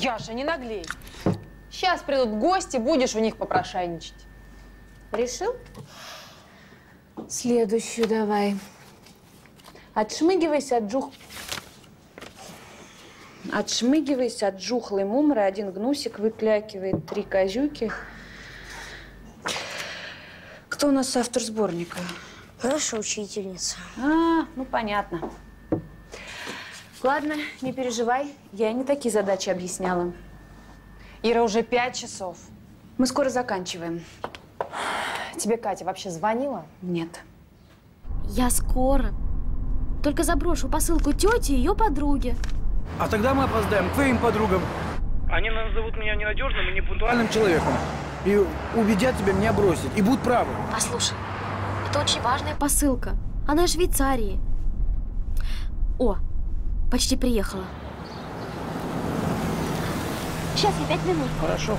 Яша, не наглей. Сейчас придут гости, будешь у них попрошайничать. Решил? Следующую давай. Отшмыгивайся от жухлой мумры, один гнусик выклякивает, три козюки. Кто у нас автор сборника? Хорошо, учительница. А, ну понятно. Ладно, не переживай, я не такие задачи объясняла. Ира, уже 5 часов. Мы скоро заканчиваем. Тебе Катя вообще звонила? Нет. Я скоро. Только заброшу посылку тете и ее подруге. А тогда мы опоздаем к твоим подругам. Они назовут меня ненадежным и непунктуальным человеком. И убедят тебя меня бросить. И будут правы. Послушай, это очень важная посылка. Она из Швейцарии. О, почти приехала. Сейчас я 5 минут. Хорошо.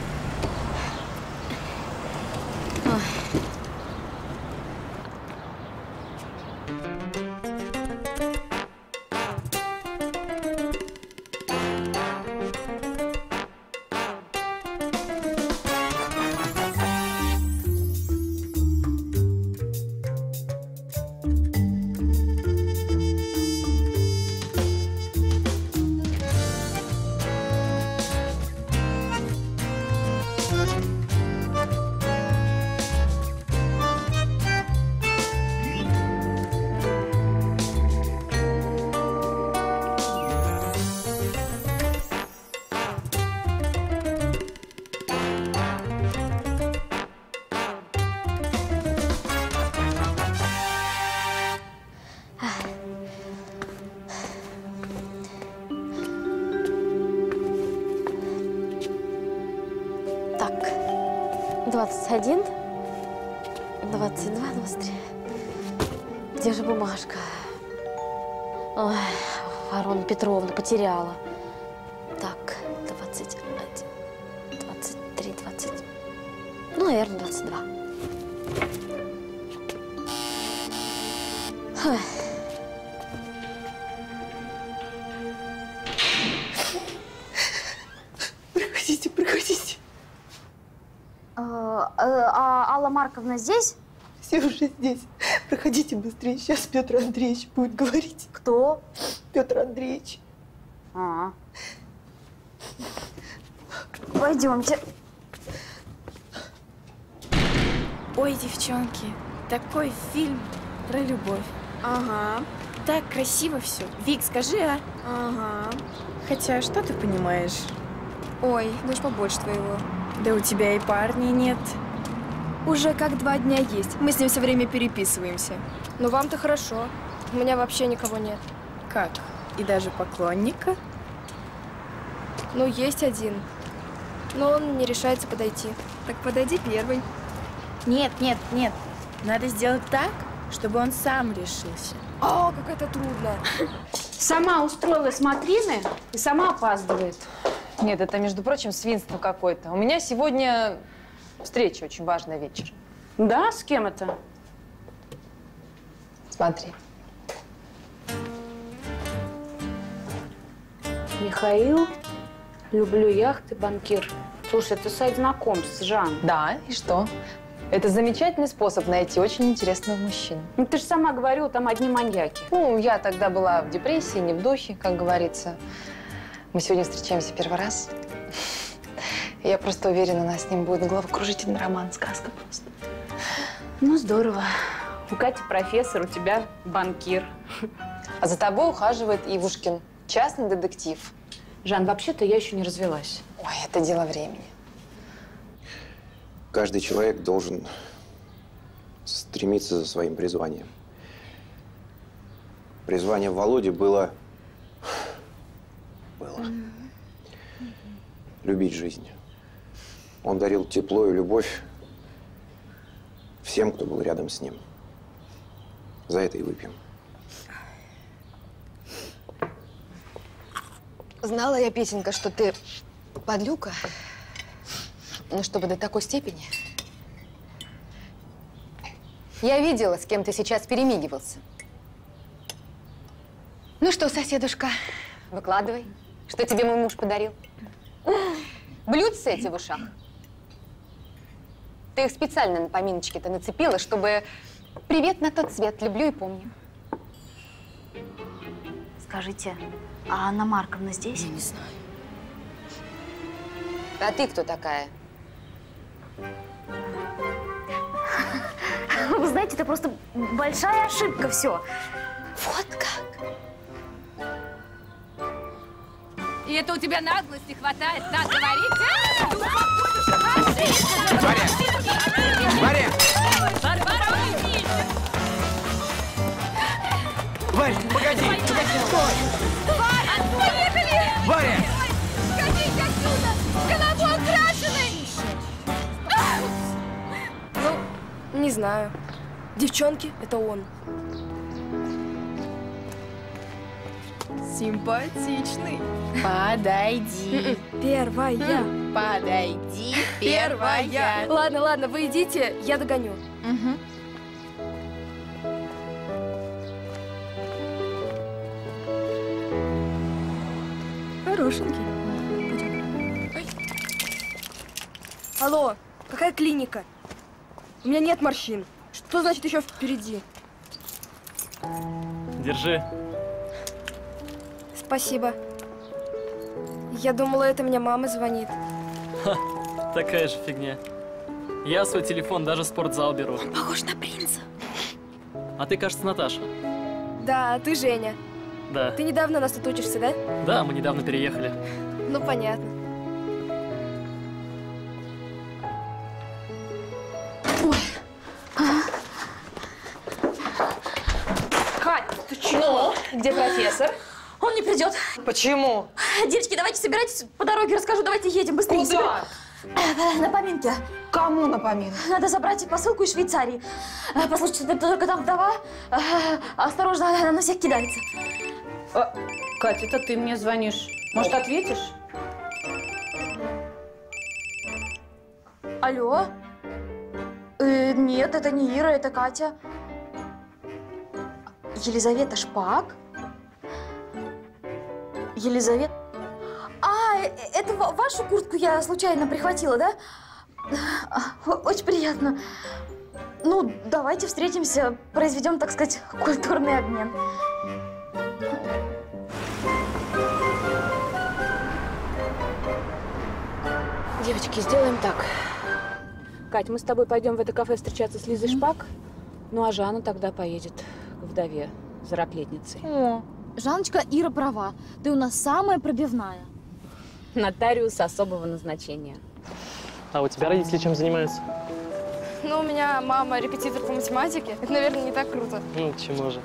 Потеряла. Так, 21, 23, 20. Ну, наверное, 22. Ха. Проходите, проходите. А Алла Марковна здесь? Все уже здесь. Проходите быстрее. Сейчас Петр Андреевич будет говорить. Кто? Петр Андреевич. А-а. Пойдемте. Ой, девчонки, такой фильм про любовь. Ага. Так красиво все. Вик, скажи, а? Ага. Хотя, что ты понимаешь? Ой, дочь побольше твоего. Да у тебя и парней нет. Уже как 2 дня есть. Мы с ним все время переписываемся. Ну, вам-то хорошо. У меня вообще никого нет. Как? И даже поклонника? Ну, есть один. Но он не решается подойти. Так подойди первый. Нет, нет, нет. Надо сделать так, чтобы он сам решился. О, как это трудно. Сама устроилась матрины и сама опаздывает. Нет, это, между прочим, свинство какое-то. У меня сегодня встреча очень важная вечером. Да? С кем это? Смотри. Михаил, люблю яхты, банкир. Слушай, это сайт знакомств, Жан. Да, и что? Это замечательный способ найти очень интересного мужчину. Ну, ты же сама говорила, там одни маньяки. Ну, я тогда была в депрессии, не в духе, как говорится. Мы сегодня встречаемся первый раз. Я просто уверена, у нас с ним будет головокружительный роман, сказка просто. Ну, здорово. У Кати профессор, у тебя банкир. А за тобой ухаживает Ивушкин. Частный детектив. Жан, вообще-то я еще не развелась. Ой, это дело времени. Каждый человек должен стремиться за своим призванием. Призвание Володи было… любить жизнь. Он дарил тепло и любовь всем, кто был рядом с ним. За это и выпьем. Знала я, Петенька, что ты подлюка, но чтобы до такой степени. Я видела, с кем ты сейчас перемигивался. Ну что, соседушка, выкладывай, что тебе мой муж подарил. Блюдцы эти в ушах. Ты их специально на поминочке-то нацепила, чтобы привет на тот свет, люблю и помню. Скажите, а Анна Марковна здесь? Я не знаю. А ты кто такая? Вы знаете, это просто большая ошибка, все. Вот как? И это у тебя наглости хватает, да, говорить? Варя! Варя, погоди! Стой! Варя, поехали! Варя! Сходите отсюда! Голову окрашенной! Ну, не знаю. Девчонки, это он. Симпатичный. Подойди. Первая. Подойди. Первая. Ладно, ладно, вы идите, я догоню. Угу. Хорошенький. Пойдем. Алло, какая клиника? У меня нет морщин. Что значит еще впереди? Держи. Спасибо. Я думала, это мне мама звонит. Ха, такая же фигня. Я свой телефон даже в спортзал беру. Он похож на принца. А ты, кажется, Наташа. Да, а ты Женя. Да. Ты недавно у нас тут учишься, да? Да, мы недавно переехали. Ну, понятно. Ой. Кать, ты чего? Ну, где профессор? Он не придет. Почему? Девочки, давайте собирайтесь, по дороге расскажу, давайте едем быстрее. Куда? На поминке. Кому на поминке? Надо забрать посылку из Швейцарии. Послушайте, только там вдова. Осторожно, она на всех кидается. А, Катя, это ты мне звонишь. Может, ответишь? Алло? Нет, это не Ира, это Катя. Елизавета Шпак? Елизавета? А, это вашу куртку я случайно прихватила, да? Очень приятно. Ну, давайте встретимся, произведем, так сказать, культурный обмен. Девочки, сделаем так. Кать, мы с тобой пойдем в это кафе встречаться с Лизой Шпак, ну а Жанна тогда поедет к вдове за раплетницей. Жанночка, Ира права. Ты у нас самая пробивная. Нотариус особого назначения. А у тебя родители чем занимаются? Ну, у меня мама репетитор по математике. Это, наверное, не так круто. Ну, чему же.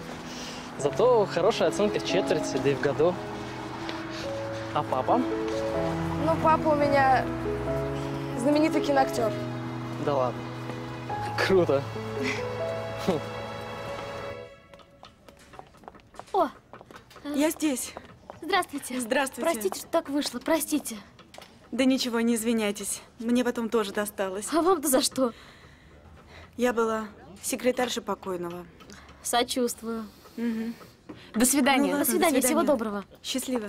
Зато хорошая оценка в четверти, да и в году. А папа? Ну, папа у меня знаменитый киноактер. Да ладно. Круто. О! Я здесь. Здравствуйте. Здравствуйте. Простите, что так вышло, простите. Да ничего, не извиняйтесь. Мне потом тоже досталось. А вам-то за что? Я была секретарша покойного. Сочувствую. Угу. До свидания. Ну, ладно, до свидания. До свидания, всего доброго. Счастливо.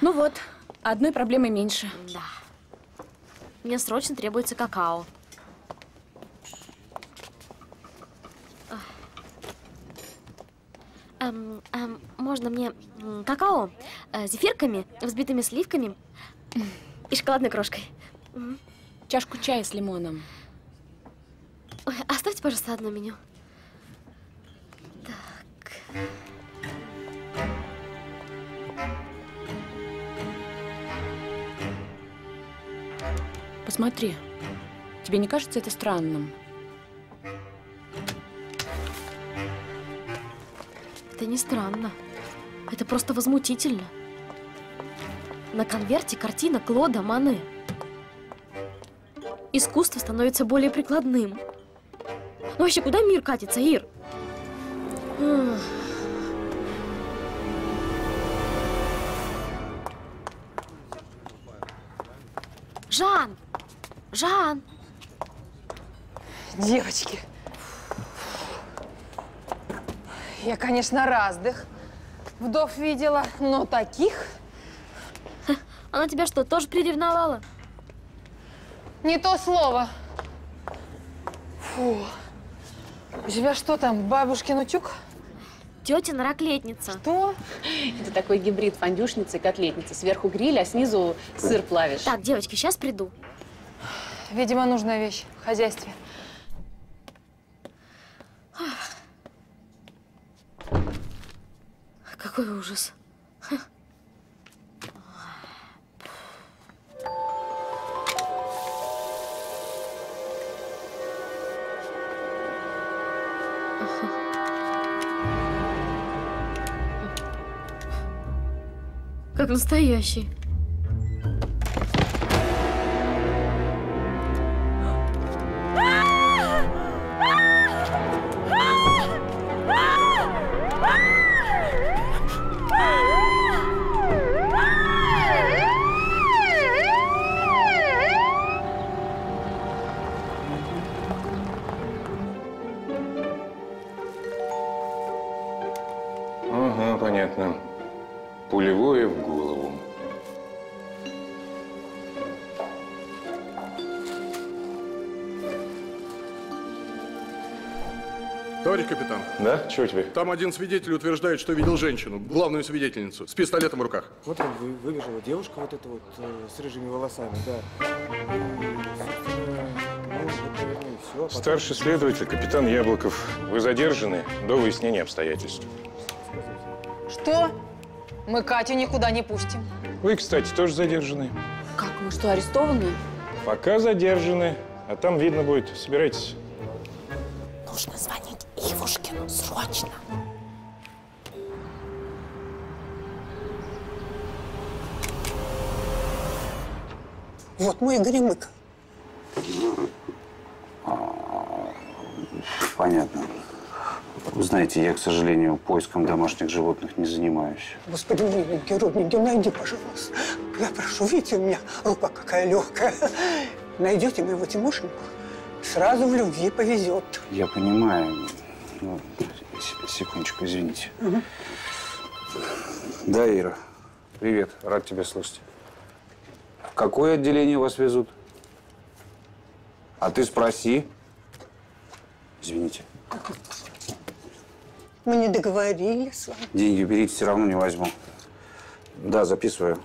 Ну вот, одной проблемы меньше. Да. Мне срочно требуется какао. Можно мне какао с зефирками, взбитыми сливками и шоколадной крошкой. Чашку чая с лимоном. Ой, оставьте, пожалуйста, одно меню. Так. Посмотри, тебе не кажется это странным? Это не странно. Это просто возмутительно. На конверте картина Клода Моне. Искусство становится более прикладным. Ну вообще, куда мир катится, Ир? Жан! Жан! Девочки! Я, конечно, разных вдов видела, но таких… Она тебя что, тоже приревновала? Не то слово. Фу. У тебя что там, бабушкин утюг? Тетина раклетница. Что? Это такой гибрид фондюшницы и котлетницы. Сверху гриль, а снизу сыр плавишь. Так, девочки, сейчас приду. Видимо, нужная вещь в хозяйстве. Какой ужас. Как настоящий. Ага, понятно. Пулевое в голову. Товарищ капитан. Да? Чего тебе? Там один свидетель утверждает, что видел женщину, главную свидетельницу, с пистолетом в руках. Вот там выбежала девушка вот эта вот, с рыжими волосами, да. Старший следователь, капитан Яблоков. Вы задержаны до выяснения обстоятельств. Что? Мы Катю никуда не пустим. Вы, кстати, тоже задержаны. Как? Мы что, арестованы? Пока задержаны. А там видно будет. Собирайтесь. Нужно звонить Ивушкину срочно. Вот мой Горемык. Понятно. Вы знаете, я, к сожалению, поиском домашних животных не занимаюсь. Господи, миленький, родненький, найди, пожалуйста. Я прошу, видите, у меня рука какая легкая. Найдете моего Тимошеньку, сразу в любви повезет. Я понимаю. Ну, секундочку, извините. Угу. Да, Ира, привет, рад тебя слышать. В какое отделение вас везут? А ты спроси. Извините. Мы не договорились с вами. Деньги берите, все равно не возьму. Да, записываю.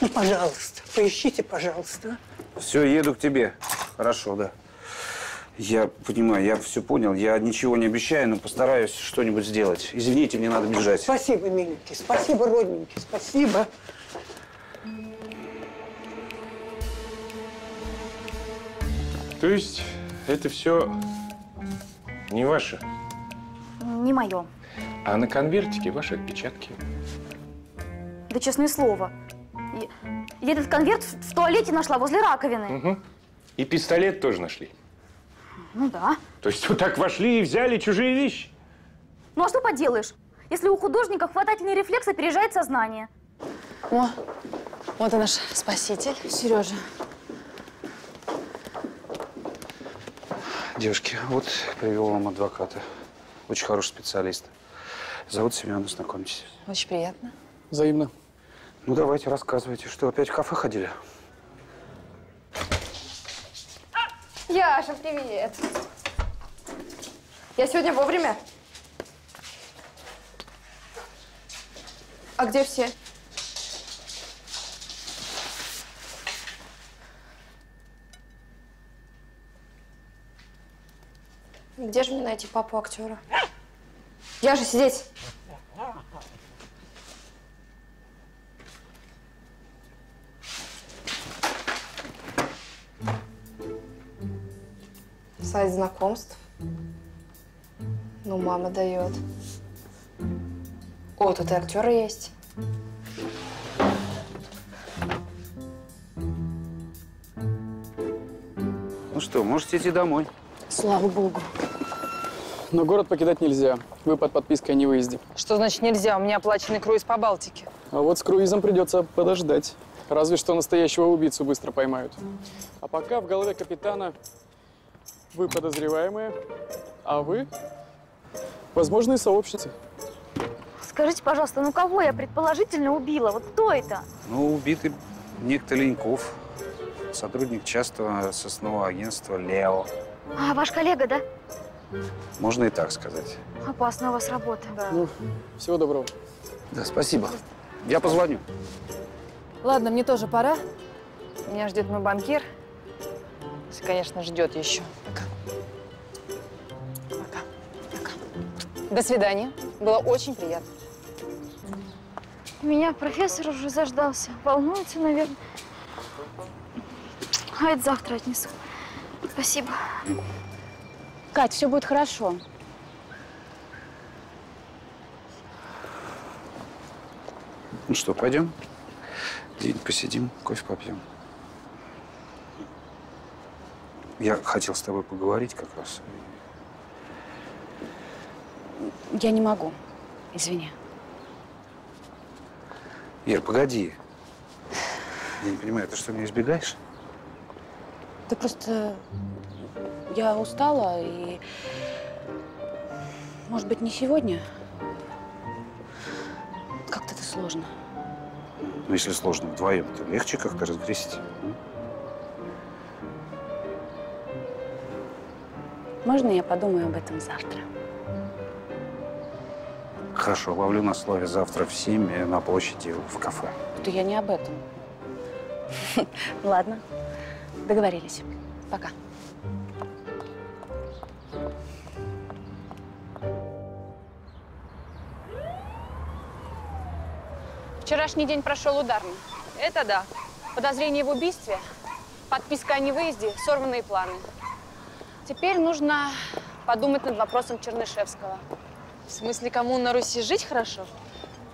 Ну, пожалуйста, поищите, пожалуйста. Все, еду к тебе. Хорошо, да. Я понимаю, я все понял. Я ничего не обещаю, но постараюсь что-нибудь сделать. Извините, мне надо бежать. Спасибо, миленький. Спасибо, родненький. Спасибо. То есть это все не ваше? Не мое. А на конвертике ваши отпечатки? Да, честное слово. Я этот конверт в туалете нашла возле раковины. Угу. И пистолет тоже нашли? Ну да. То есть вот так вошли и взяли чужие вещи? Ну а что поделаешь, если у художника хватательный рефлекс опережает сознание. О, вот и наш спаситель, Сережа. Девушки, вот привел вам адвоката. Очень хороший специалист. Зовут Семен, знакомьтесь. Очень приятно. Взаимно. Ну, давайте, рассказывайте, что опять в кафе ходили? Яша, привет. Я сегодня вовремя? А где все? Где же мне найти папу актера? Я же сидеть. Сайт знакомств. Ну, мама дает. О, тут и актеры есть. Ну что, можете идти домой. Слава богу. Но город покидать нельзя. Вы под подпиской о невыезде. Что значит нельзя? У меня оплаченный круиз по Балтике. А вот с круизом придется подождать. Разве что настоящего убийцу быстро поймают. А пока в голове капитана вы подозреваемые, а вы возможные сообщницы. Скажите, пожалуйста, ну кого я предположительно убила? Вот кто это? Ну, убитый некто Леньков, сотрудник частного сыскного агентства «Лео». А, ваш коллега, да? Можно и так сказать. Опасная у вас работа. Да. Ну, всего доброго. Да, спасибо. Я позвоню. Ладно, мне тоже пора. Меня ждет мой банкир. Если, конечно, ждет еще. Пока. Пока. Пока. До свидания. Было очень приятно. Меня профессор уже заждался. Волнуется, наверное. А это завтра отнесу. Спасибо. Кать, все будет хорошо. Ну что, пойдем? День посидим, кофе попьем. Я хотел с тобой поговорить как раз. Я не могу. Извини. Ир, погоди. Я не понимаю, ты что, меня избегаешь? Да просто я устала и, может быть, не сегодня. Как-то это сложно. Ну, если сложно вдвоем, то легче как-то разгрести. Можно я подумаю об этом завтра? Хорошо, ловлю на слове завтра в 7 на площади в кафе. Да я не об этом. Ладно, договорились. Пока. Вчерашний день прошел ударно. Это да. Подозрение в убийстве, подписка о невыезде, сорванные планы. Теперь нужно подумать над вопросом Чернышевского. В смысле, кому на Руси жить хорошо?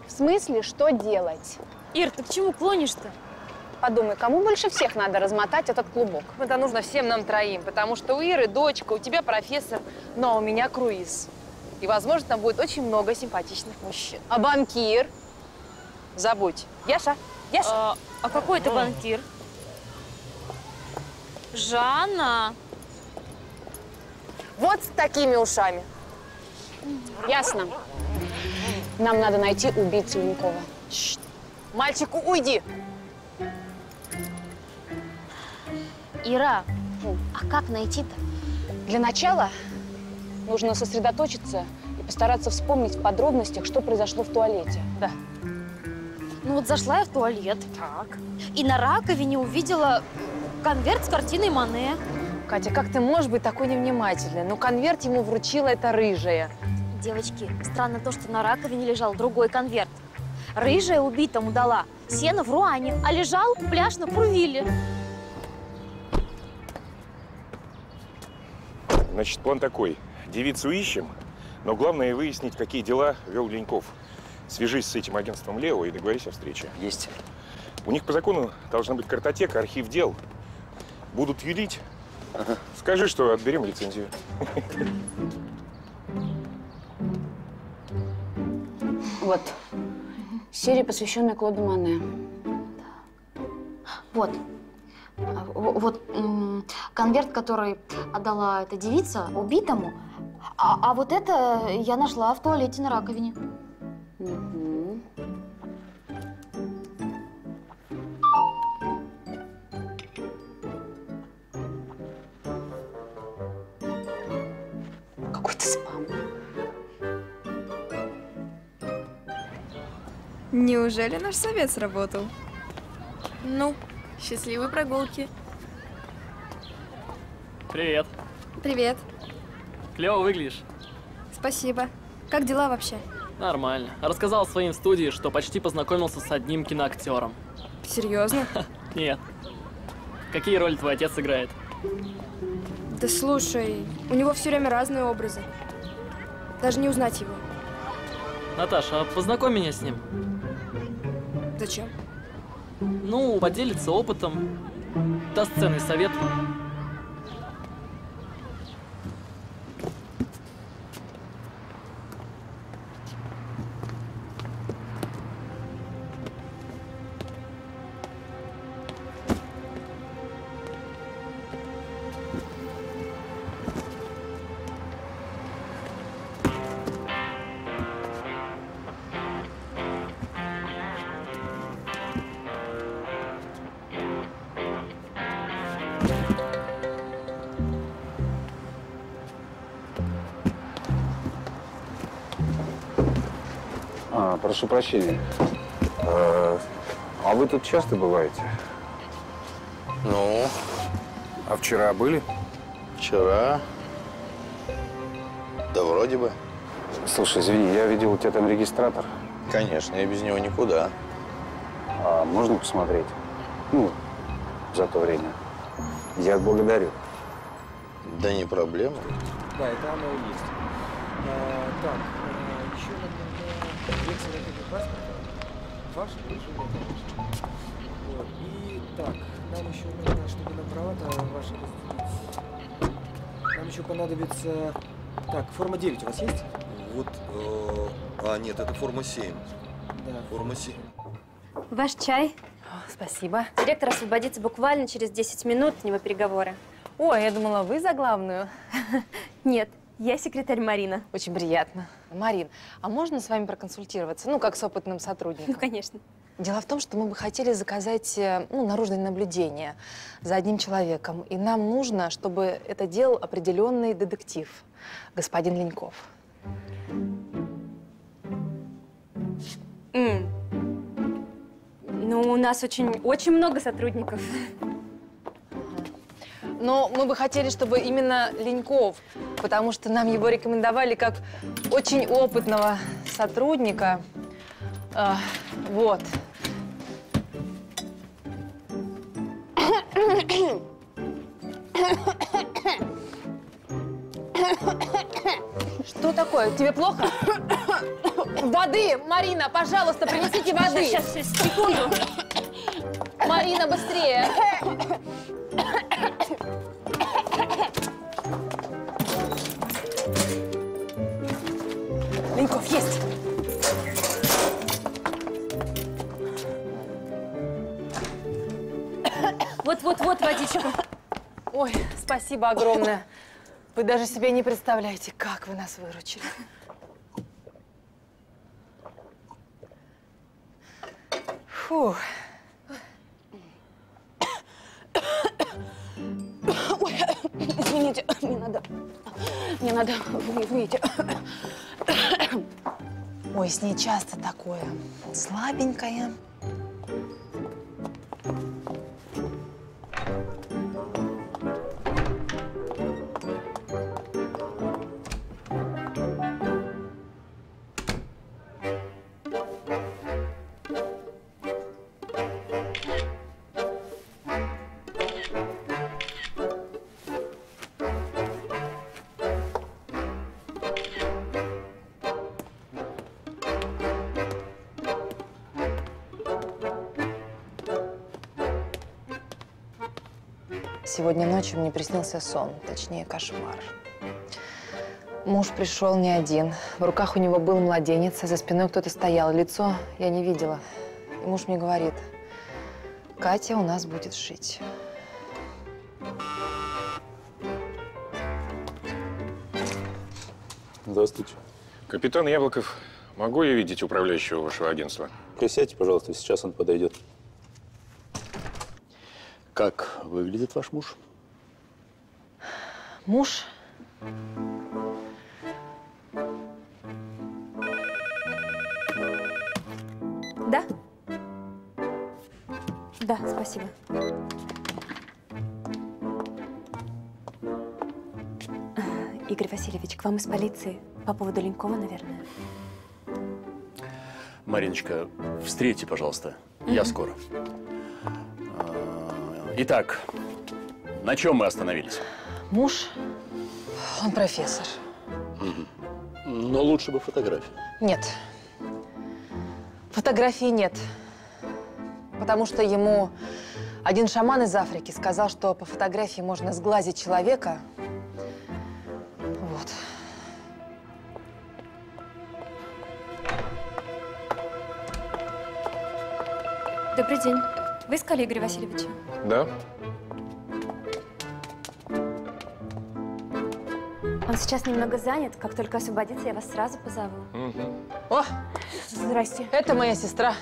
В смысле, что делать? Ир, ты к чему клонишь-то? Подумай, кому больше всех надо размотать этот клубок? Это нужно всем нам троим, потому что у Иры дочка, у тебя профессор, но у меня круиз. И, возможно, там будет очень много симпатичных мужчин. А банкир? Забудь. Яша? Яша? А какой ты банкир? Жанна? Вот с такими ушами. Ясно. Нам надо найти убийцу Минькова. Мальчику, уйди! Ира, а как найти-то? Для начала нужно сосредоточиться и постараться вспомнить в подробностях, что произошло в туалете. Да. Ну вот зашла я в туалет. Так. И на раковине увидела конверт с картиной Мане. Катя, как ты можешь быть такой невнимательной? Ну, конверт ему вручила эта рыжая. Девочки, странно то, что на раковине лежал другой конверт. Рыжая убитому дала сено в Руане, а лежал пляж на Пурвиле. Значит, план такой. Девицу ищем, но главное выяснить, какие дела вел Леньков. Свяжись с этим агентством Лео и договорись о встрече. Есть. У них по закону должна быть картотека, архив дел. Будут юлить. Ага. Скажи, что отберем лицензию. Вот. Серия, посвященная Клоду Моне. Вот. Вот конверт, который отдала эта девица убитому. А вот это я нашла в туалете на раковине. Угу. Какой-то спам. Неужели наш совет сработал? Ну, счастливой прогулки. Привет. Привет. Клево выглядишь. Спасибо. Как дела вообще? Нормально. Рассказал своим студии, что почти познакомился с одним киноактером. Серьезно? Нет. Какие роли твой отец играет? Да слушай, у него все время разные образы. Даже не узнать его. Наташа, а познакомь меня с ним. Зачем? Ну, поделится опытом, даст ценный совет. Прошу прощения. А вы тут часто бываете? Ну, а вчера были? Вчера? Да вроде бы. Слушай, извини, я видел у тебя там регистратор. Конечно, я без него никуда. А можно посмотреть? Ну, за то время. Я благодарю. Да не проблема. Да, это оно и есть. Так, еще надо лекция паспорта. Ваш лучший. Вот. И так, нам еще нужно, чтобы на права-то ваши регистрации. Нам еще понадобится. Так, форма 9 у вас есть? Вот. А, нет, это форма 7. Да. Форма 7. Ваш чай. О, спасибо. Директор освободится буквально через 10 минут, с него переговоры. О, я думала, вы за главную. Нет, я секретарь Марина. Очень приятно. Марин, а можно с вами проконсультироваться? Ну, как с опытным сотрудником. Ну, конечно. Дело в том, что мы бы хотели заказать, ну, наружное наблюдение за одним человеком. И нам нужно, чтобы это делал определенный детектив, господин Леньков. Ну, у нас очень много сотрудников. Но мы бы хотели, чтобы именно Леньков, потому что нам его рекомендовали как очень опытного сотрудника. Вот. Что такое? Тебе плохо? Воды! Марина, пожалуйста, принесите воды! Сейчас, секунду. Марина, быстрее! Леньков, есть! Вот-вот-вот, водичку. Ой, спасибо огромное. Вы даже себе не представляете, как вы нас выручили. Фух. Ой, извините, мне надо, извините. Ой, с ней часто такое, слабенькое. Сегодня ночью мне приснился сон, точнее, кошмар. Муж пришел не один. В руках у него был младенец, а за спиной кто-то стоял. Лицо я не видела. И муж мне говорит: Катя у нас будет жить. Здравствуйте. Капитан Яблоков, могу я видеть управляющего вашего агентства? Присядьте, пожалуйста, сейчас он подойдет. Как выглядит ваш муж? Муж? Да? Да, спасибо. Игорь Васильевич, к вам из полиции по поводу Ленькова, наверное. Мариночка, встретьте, пожалуйста. Я скоро. Итак, на чем мы остановились? Муж, он профессор. Но лучше бы фотографии. Нет. Фотографии нет. Потому что ему один шаман из Африки сказал, что по фотографии можно сглазить человека. Вот. Добрый день. Вы искали Игоря Васильевича? Да. Он сейчас немного занят. Как только освободится, я вас сразу позову. О! Здрасте. Это моя сестра.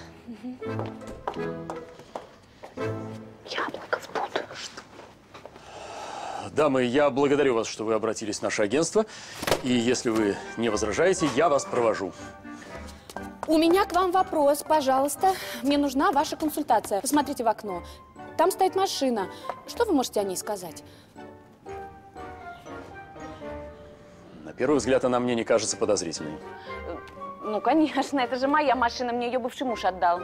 Яблоков тут. Что? Дамы, я благодарю вас, что вы обратились в наше агентство. И если вы не возражаете, я вас провожу. У меня к вам вопрос, пожалуйста. Мне нужна ваша консультация. Посмотрите в окно. Там стоит машина. Что вы можете о ней сказать? На первый взгляд она мне не кажется подозрительной. Ну, конечно, это же моя машина. Мне ее бывший муж отдал.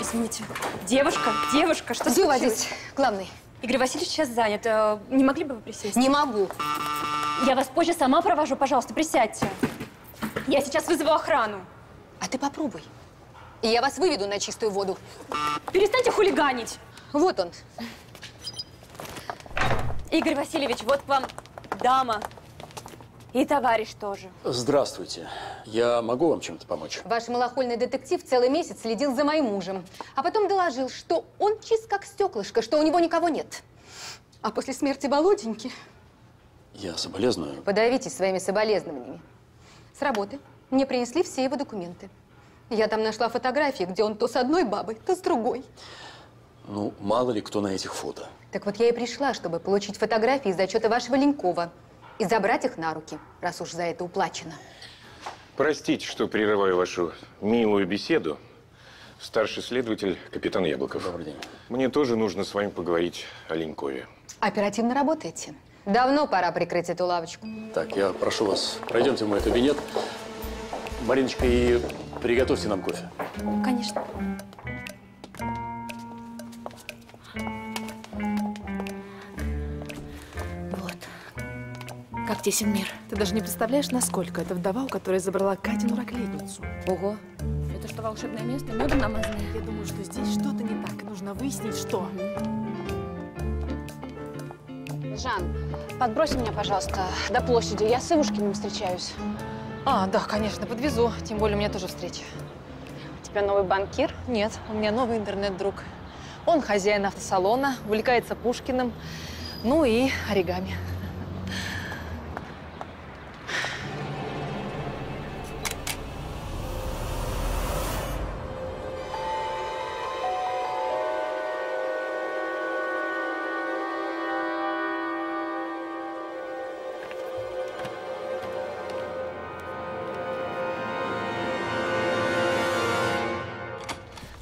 Извините. Девушка, девушка, что случилось? Здесь главный. Игорь Васильевич сейчас занят. Не могли бы вы присесть? Не могу. Я вас позже сама провожу. Пожалуйста, присядьте. Я сейчас вызову охрану. А ты попробуй. И я вас выведу на чистую воду. Перестаньте хулиганить. Вот он. Игорь Васильевич, вот к вам дама. И товарищ тоже. Здравствуйте. Я могу вам чем-то помочь? Ваш малохольный детектив целый месяц следил за моим мужем. А потом доложил, что он чист как стеклышко, что у него никого нет. А после смерти Володеньки… Я соболезную. Подавитесь своими соболезнованиями. С работы мне принесли все его документы. Я там нашла фотографии, где он то с одной бабой, то с другой. Ну, мало ли кто на этих фото. Так вот я и пришла, чтобы получить фотографии из отчета вашего Ленькова и забрать их на руки, раз уж за это уплачено. Простите, что прерываю вашу милую беседу. Старший следователь, капитан Яблоков. Добрый день. Мне тоже нужно с вами поговорить о Ленькове. Оперативно работаете? Давно пора прикрыть эту лавочку. Так, я прошу вас, пройдемте в мой кабинет. Мариночка, и приготовьте нам кофе. Конечно. Вот. Как тесен мир. Ты даже не представляешь, насколько это вдова, у которой забрала Катину раклетницу. Ого. Это что, волшебное место? Медом намазано? Я думаю, что здесь что-то не так. Нужно выяснить, что. Жан, подброси меня, пожалуйста, до площади. Я с Ивушкиным встречаюсь. А, да, конечно, подвезу. Тем более, у меня тоже встреча. У тебя новый банкир? Нет, у меня новый интернет-друг. Он хозяин автосалона, увлекается Пушкиным, ну и оригами.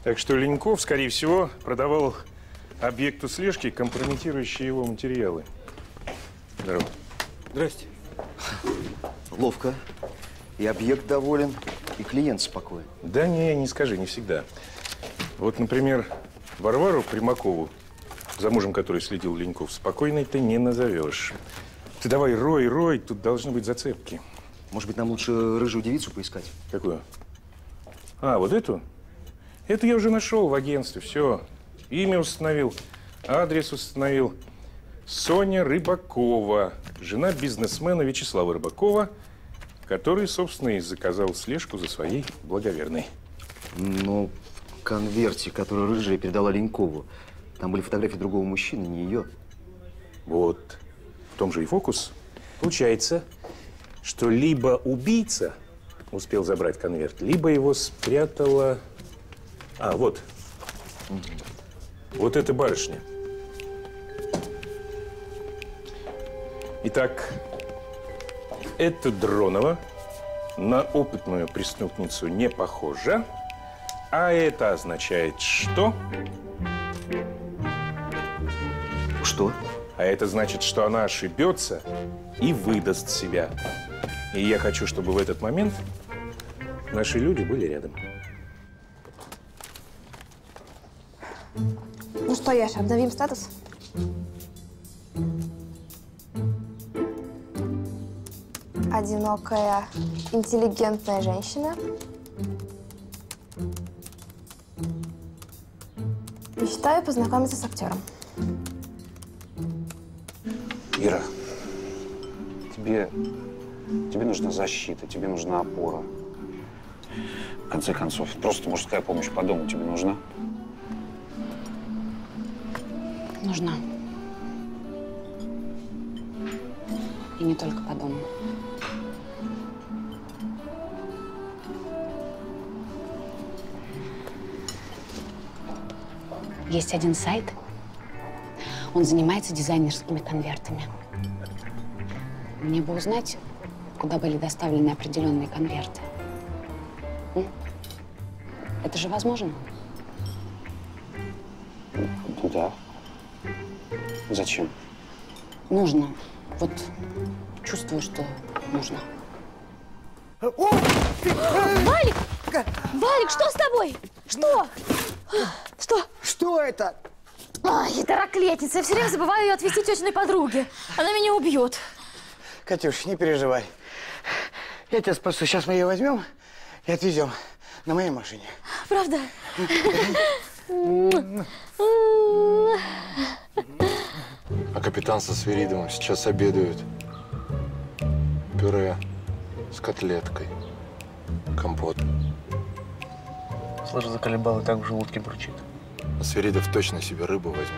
Так что Леньков, скорее всего, продавал объекту слежки компрометирующие его материалы. Здорово. Здрасте. Ловко. И объект доволен, и клиент спокоен. Да не, не скажи, не всегда. Вот, например, Варвару Примакову, за мужем которой следил Леньков, спокойной ты не назовешь. Ты давай рой, тут должны быть зацепки. Может быть, нам лучше рыжую девицу поискать? Какую? А, вот эту? Это я уже нашел в агентстве, все. Имя установил, адрес установил. Соня Рыбакова, жена бизнесмена Вячеслава Рыбакова, который, собственно, и заказал слежку за своей благоверной. Но в конверте, который рыжая передала Ленькову, там были фотографии другого мужчины, не ее. Вот. В том же и фокус. Получается, что либо убийца успел забрать конверт, либо его спрятала… А, вот. Вот эта барышня. Итак, это Дронова. На опытную преступницу не похожа. А это означает, что… Что? А это значит, что она ошибется и выдаст себя. И я хочу, чтобы в этот момент наши люди были рядом. Ну что, Яша, обновим статус? Одинокая, интеллигентная женщина. Мечтаю познакомиться с актером. Ира, тебе нужна защита, тебе нужна опора. В конце концов, просто мужская помощь по дому тебе нужна? Нужна. И не только по дому. Есть один сайт. Он занимается дизайнерскими конвертами. Мне бы узнать, куда были доставлены определенные конверты. Это же возможно? Да. Зачем? Нужно. Вот чувствую, что нужно. Валик! Валик, что с тобой? Что? Что? Что это? Ай, дороклетница. Я все время забываю ее отвезти тетиной подруге. Она меня убьет. Катюш, не переживай. Я тебя спасу. Сейчас мы ее возьмем и отвезем на моей машине. Правда? А капитан со Свиридовым сейчас обедают. Пюре с котлеткой. Компот. Слышь, заколебал, и так в желудке бурчит. А Свиридов точно себе рыбу возьмет.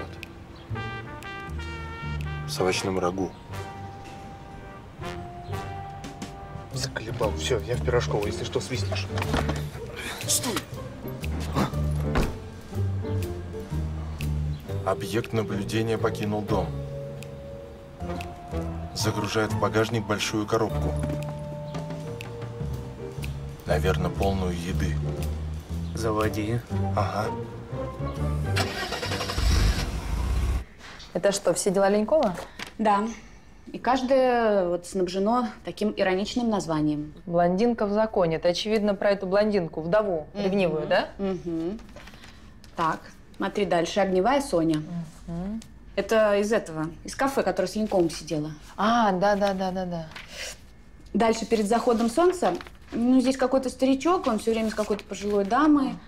С овощным рагу. Заколебал. Все, я в Пирожкову, если что, свистнешь. Стой! Объект наблюдения покинул дом. Загружает в багажник большую коробку. Наверное, полную еды. Заводи. Ага. Это что, все дела Ленькова? Да. И каждое вот снабжено таким ироничным названием. Блондинка в законе. Это, очевидно, про эту блондинку, вдову, ревнивую, да? Так. Смотри дальше. Огневая Соня. Это из этого, из кафе, которое с Леньковым сидела. А, да. Дальше, перед заходом солнца, ну, здесь какой-то старичок, он все время с какой-то пожилой дамой.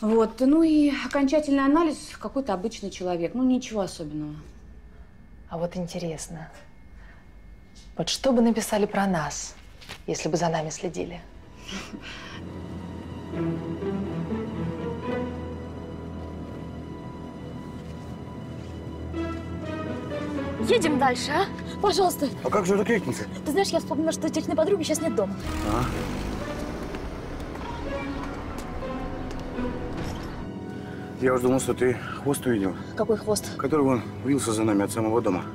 Вот, ну и окончательный анализ, какой-то обычный человек. Ну, ничего особенного. А вот интересно, вот что бы написали про нас, если бы за нами следили? Едем дальше, а? Пожалуйста. А как же эта клетница? Ты знаешь, я вспомнила, что тетиной подруги сейчас нет дома. А? Я уж думал, что ты хвост увидел. Какой хвост? Который вон вился за нами от самого дома.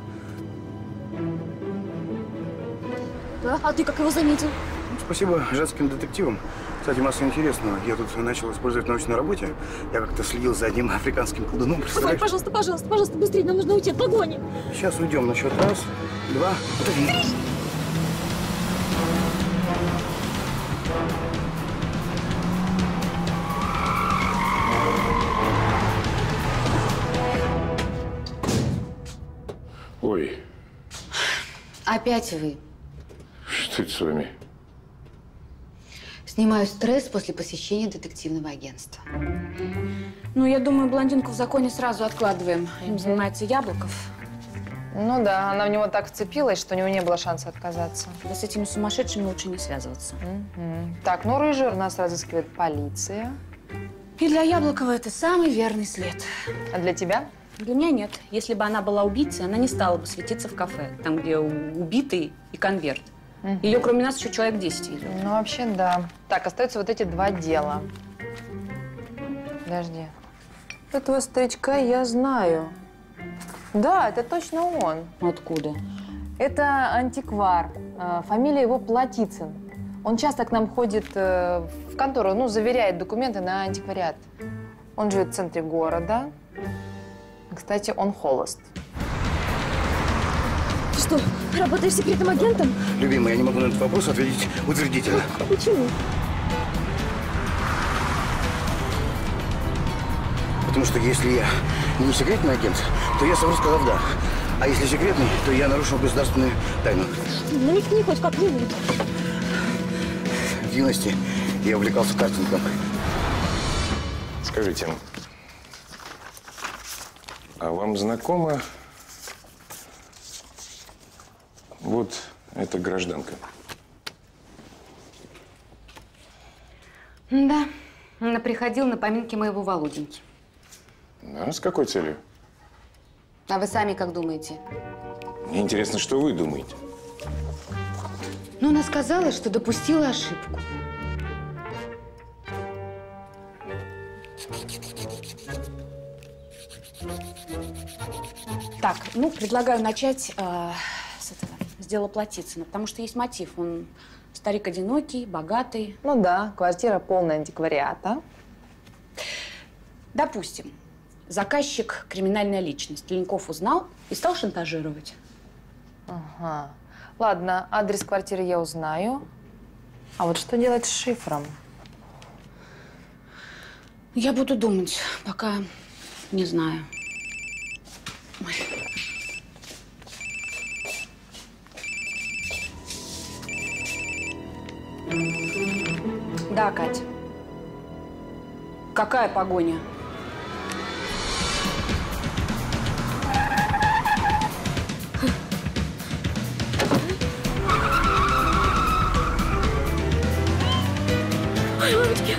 Да? А ты как его заметил? Ну, спасибо женским детективам. Кстати, масса интересного. Я тут начал использовать в научной работе. Я как-то следил за одним африканским колдуном. Представляешь? Ой, пожалуйста, быстрее, нам нужно уйти от погони. Сейчас уйдем на счет раз, два, три. Ой. Опять вы. Что это с вами? Снимаю стресс после посещения детективного агентства. Ну, я думаю, блондинку в законе сразу откладываем. Им занимается Яблоков. Ну да, она в него так вцепилась, что у него не было шанса отказаться. Да с этими сумасшедшими лучше не связываться. Так, ну рыжий нас разыскивает полиция. И для Яблокова это самый верный след. А для тебя? Для меня нет. Если бы она была убийцей, она не стала бы светиться в кафе, там, где убитый и конверт. Ее, кроме нас, еще человек 10 видел. Ну, вообще, да. Так, остаются вот эти два дела. Подожди. Этого старичка я знаю. Да, это точно он. Откуда? Это антиквар. Фамилия его Платицын. Он часто к нам ходит в контору, ну, заверяет документы на антиквариат. Он живет в центре города. Кстати, он холост. Ты что, работаешь секретным агентом? Любимый, я не могу на этот вопрос ответить утвердительно. Почему? Потому что если я не секретный агент, то я совру, сказав «да». А если секретный, то я нарушил государственную тайну. Намекни хоть как-нибудь. В юности я увлекался картингом. Скажите, а вам знакомо? Вот эта гражданка. Да, она приходила на поминки моего Володеньки. Да, с какой целью? А вы сами как думаете? Мне интересно, что вы думаете? Ну, она сказала, что допустила ошибку. Так, ну, предлагаю начать с этого. сделала Платицына, потому что есть мотив. Он старик одинокий, богатый. Ну да, квартира полная антиквариата. Допустим, заказчик – криминальная личность. Леньков узнал и стал шантажировать. Ага. Ладно, адрес квартиры я узнаю. А вот что делать с шифром? Я буду думать, пока не знаю. Ой. Да, Кать. Какая погоня? Ой, мамочки!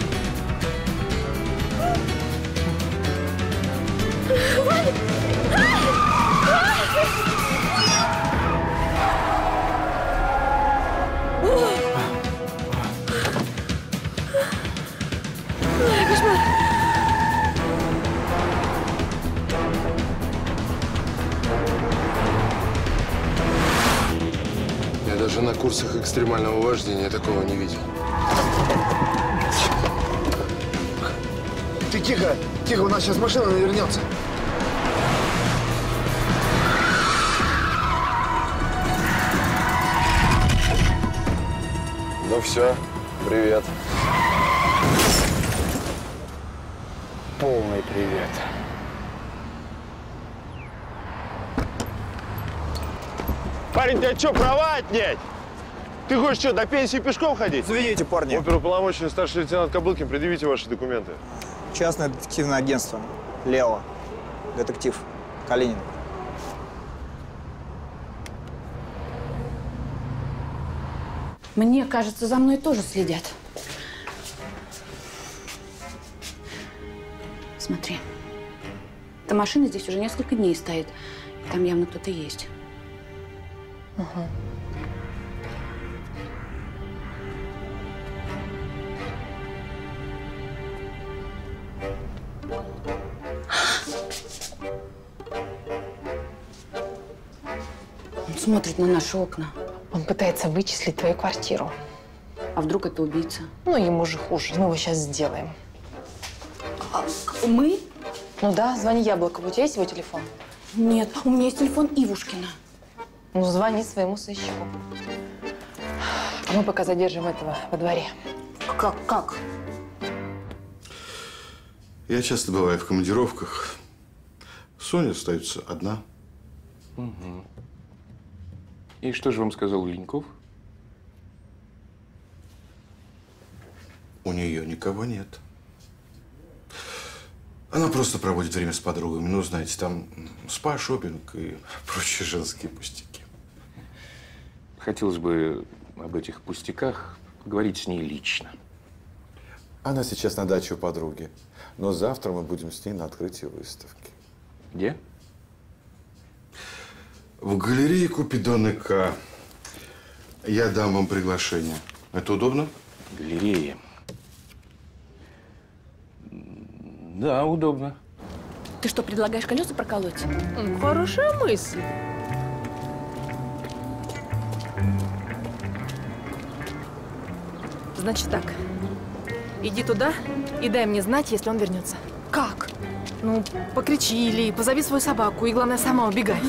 Я даже на курсах экстремального вождения такого не видел. Ты тихо, тихо, у нас сейчас машина навернется. Ну все, привет. Полный привет. Парень, тебя что, права отнять? Ты хочешь что, до пенсии пешком ходить? Заведите, парни. Оперуполномоченный старший лейтенант Кобылкин, предъявите ваши документы. Частное детективное агентство. Лео. Детектив. Калинин. Мне кажется, за мной тоже следят. Смотри. Эта машина здесь уже несколько дней стоит. И там явно кто-то есть. Угу. Он смотрит на наши окна. Он пытается вычислить твою квартиру. А вдруг это убийца? Ну, ему же хуже. Мы его сейчас сделаем. А мы? Ну да, звони Яблокову. У тебя есть его телефон? Нет, у меня есть телефон Ивушкина. Ну, звони своему сыщику. А мы пока задержим этого во дворе. Как? Я часто бываю в командировках. Соня остается одна. Угу. И что же вам сказал Леньков? У нее никого нет. Она просто проводит время с подругами. Ну, знаете, там спа, шопинг и прочие женские пустяки. Хотелось бы об этих пустяках поговорить с ней лично. Она сейчас на даче у подруги. Но завтра мы будем с ней на открытии выставки. Где? В галерее Купидон и Ко. Я дам вам приглашение. Это удобно? Галерея. Да, удобно. Ты что, предлагаешь колеса проколоть? Хорошая мысль. Значит так. Иди туда и дай мне знать, если он вернется. Как? Ну, покричи или позови свою собаку, и, главное, сама убегай.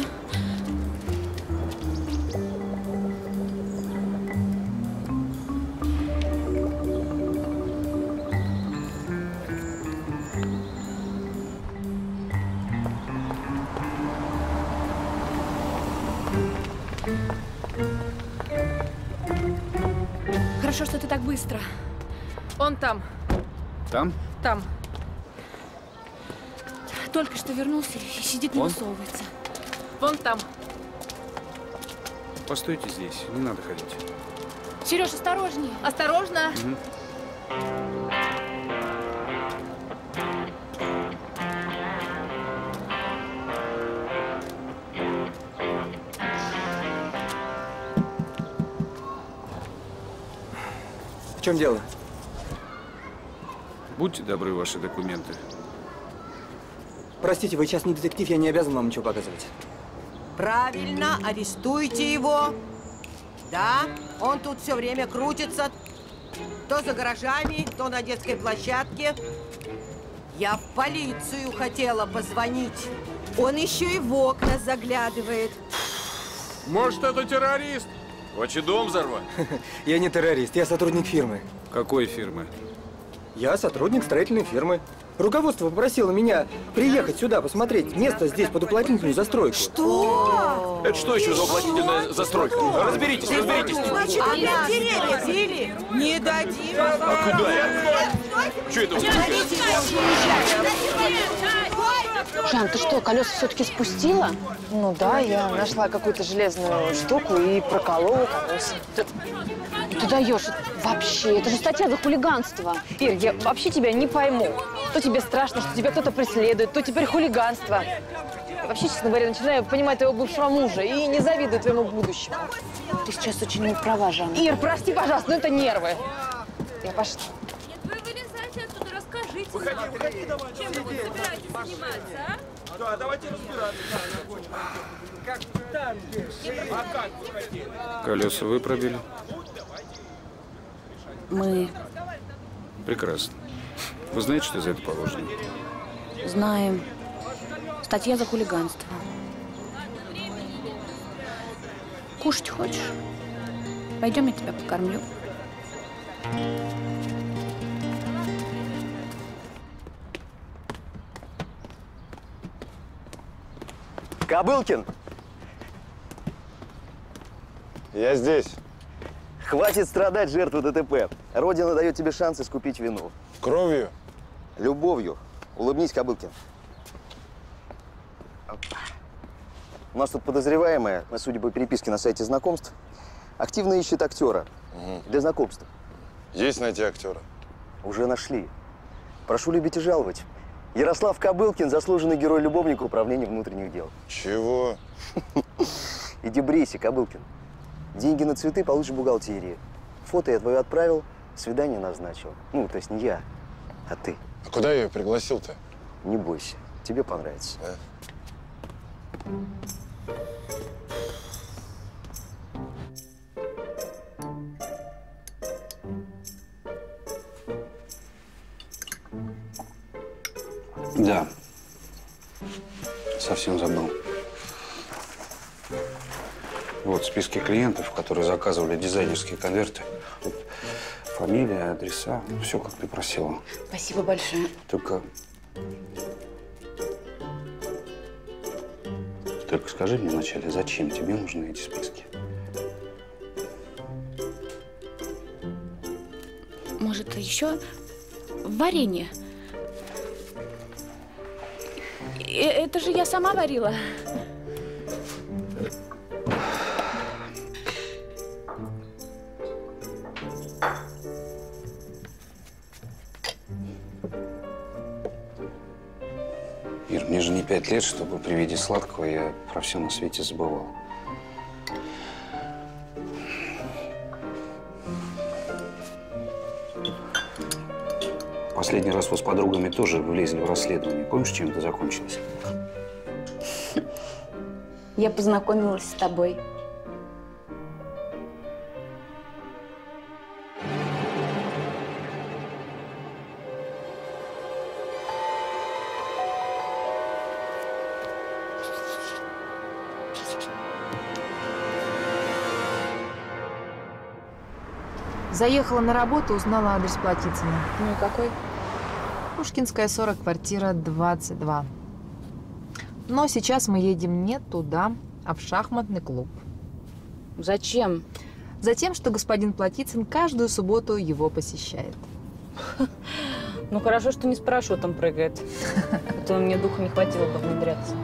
Хорошо, что ты так быстро. Он там. Там? Там. Только что вернулся и сидит, не высовывается. Вон там. Постойте здесь, не надо ходить. Сереж, осторожнее. Осторожно. Угу. В чем дело? Будьте добры, ваши документы. Простите, вы сейчас не детектив, я не обязан вам ничего показывать. Правильно, арестуйте его. Да, он тут все время крутится. То за гаражами, то на детской площадке. Я в полицию хотела позвонить. Он еще и в окна заглядывает. Может, это террорист? Хочет дом взорвать? Я не террорист, я сотрудник фирмы. Какой фирмы? Я сотрудник строительной фирмы. Руководство попросило меня приехать сюда, посмотреть место здесь под уплотнительную застройку. Что? Это что еще за уплотнительная застройка? Разберитесь, разберитесь. Значит, опять деревья. Не дадим. А куда я? Что это? Жан, ты что, колеса все-таки спустила? Ну да, я нашла какую-то железную штуку и проколола колеса. Ты даешь вообще, это же статья за хулиганство. Ир, я вообще тебя не пойму. То тебе страшно, что тебя кто-то преследует, то теперь хулиганство. Вообще, честно говоря, начинаю понимать твоего бывшего мужа и не завидую твоему будущему. Ты сейчас очень не права, Жанна. Ир, прости, пожалуйста, но это нервы. Я пошла. Выходи, выходи, давай. Чем вы тут собираетесь заниматься, а? Да, давайте разбираться. Колеса вы пробили? Мы. Прекрасно. Вы знаете, что за это положено? Знаем. Статья за хулиганство. Кушать хочешь? Пойдем, я тебя покормлю. Кобылкин! Я здесь. Хватит страдать, жертва ДТП. Родина дает тебе шанс искупить вину. Кровью? Любовью. Улыбнись, Кобылкин. У нас тут подозреваемая, судя по переписке на сайте знакомств, активно ищет актера для знакомства. Есть найти актера? Уже нашли. Прошу любить и жаловать. Ярослав Кобылкин – заслуженный герой любовника управления внутренних дел. Чего? Иди брейся, Кобылкин. Деньги на цветы получишь в бухгалтерии. Фото я твое отправил, свидание назначил. Ну, то есть не я, а ты. А куда я ее пригласил-то? Не бойся, тебе понравится. А? Да. Совсем забыл. Вот списки клиентов, которые заказывали дизайнерские конверты. Тут фамилия, адреса. Все, как ты просила. Спасибо большое. Только скажи мне вначале, зачем тебе нужны эти списки? Может, еще варенье? Это же я сама варила. Ир, мне же не 5 лет, чтобы при виде сладкого я про все на свете забывал. Последний раз вы с подругами тоже влезли в расследование. Помнишь, чем это закончилось? Я познакомилась с тобой. Заехала на работу, узнала адрес Платицына. Ну и какой? Пушкинская, 40, квартира 22. Но сейчас мы едем не туда, а в шахматный клуб. Зачем? Затем, что господин Платицын каждую субботу его посещает. Ну хорошо, что не с парашютом прыгает. А то мне духа не хватило бы внедряться.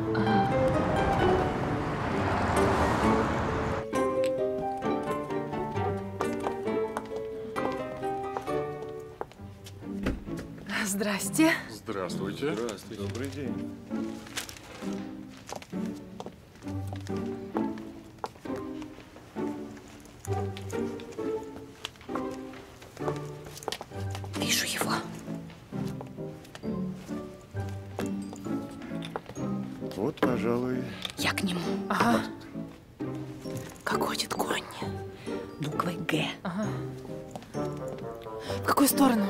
Здрасте. Здравствуйте. Здравствуйте. Добрый день. Вижу его. Вот, пожалуй. Я к нему. Ага. Как ходит конь. маленькое. Ага. В какую сторону?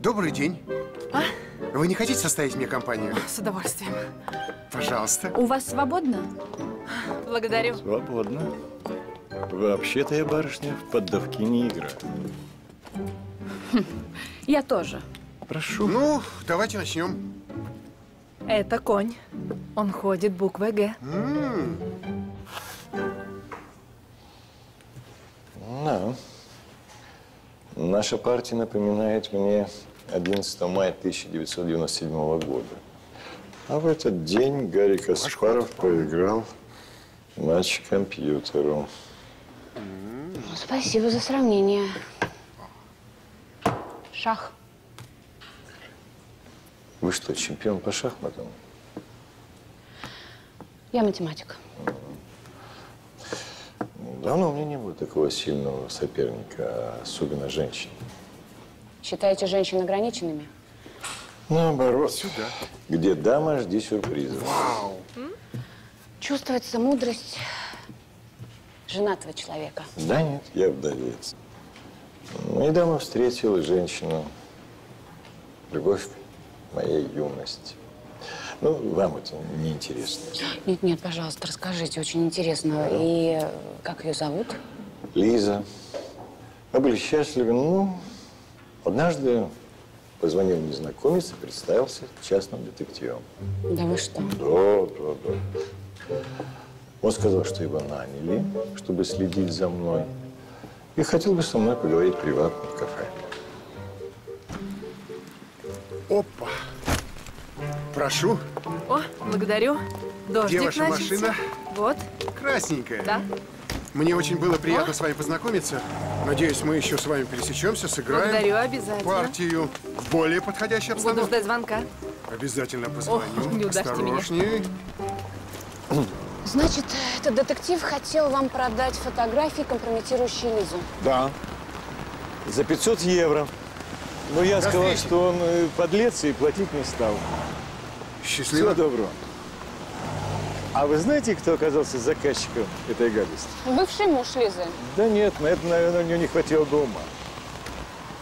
Добрый день. А? Вы не хотите составить мне компанию? С удовольствием. Пожалуйста. У вас свободно? Благодарю. Свободно. Вообще-то я, барышня, в поддавки не играю. Я тоже. Прошу. Ну, давайте начнем. Это конь. Он ходит буквой Г. Да. Наша партия напоминает мне 11 мая 1997 года. А в этот день Гарри Каспаров проиграл матч компьютеру. Спасибо за сравнение. Шах. Вы что, чемпион по шахматам? Я математик. Давно у меня не было такого сильного соперника, особенно женщин. Считаете женщин ограниченными? Наоборот. Сюда. Где дама, жди сюрпризов. Вау. Чувствуется мудрость женатого человека. Да нет, я вдовец. Недавно встретила женщину. Любовь моей юности. Ну, вам это не интересно. Нет, нет, пожалуйста, расскажите. Очень интересно. Да. И как ее зовут? Лиза. Мы были счастливы. Ну, однажды позвонил незнакомец и представился частным детективом. Да вы что? Да. Он сказал, что его наняли, чтобы следить за мной. И хотел бы со мной поговорить приватно в кафе. Опа! Прошу. О, благодарю. Дождик, где ваша значит? Машина? Вот. Красненькая. Да. Мне очень было приятно с вами познакомиться. Надеюсь, мы еще с вами пересечемся, сыграем. Благодарю, обязательно. Партию в более подходящей обстановке. Буду ждать звонка. Обязательно позвоню. Не осторожнее. Меня. Значит, этот детектив хотел вам продать фотографии, компрометирующие Лизу. Да. За 500 евро. Но я сказал, что он подлец и платить не стал. Счастливо. Всего доброго. А вы знаете, кто оказался заказчиком этой гадости? Бывший муж Лизы. Да нет, на это, наверное, у нее не хватило дома.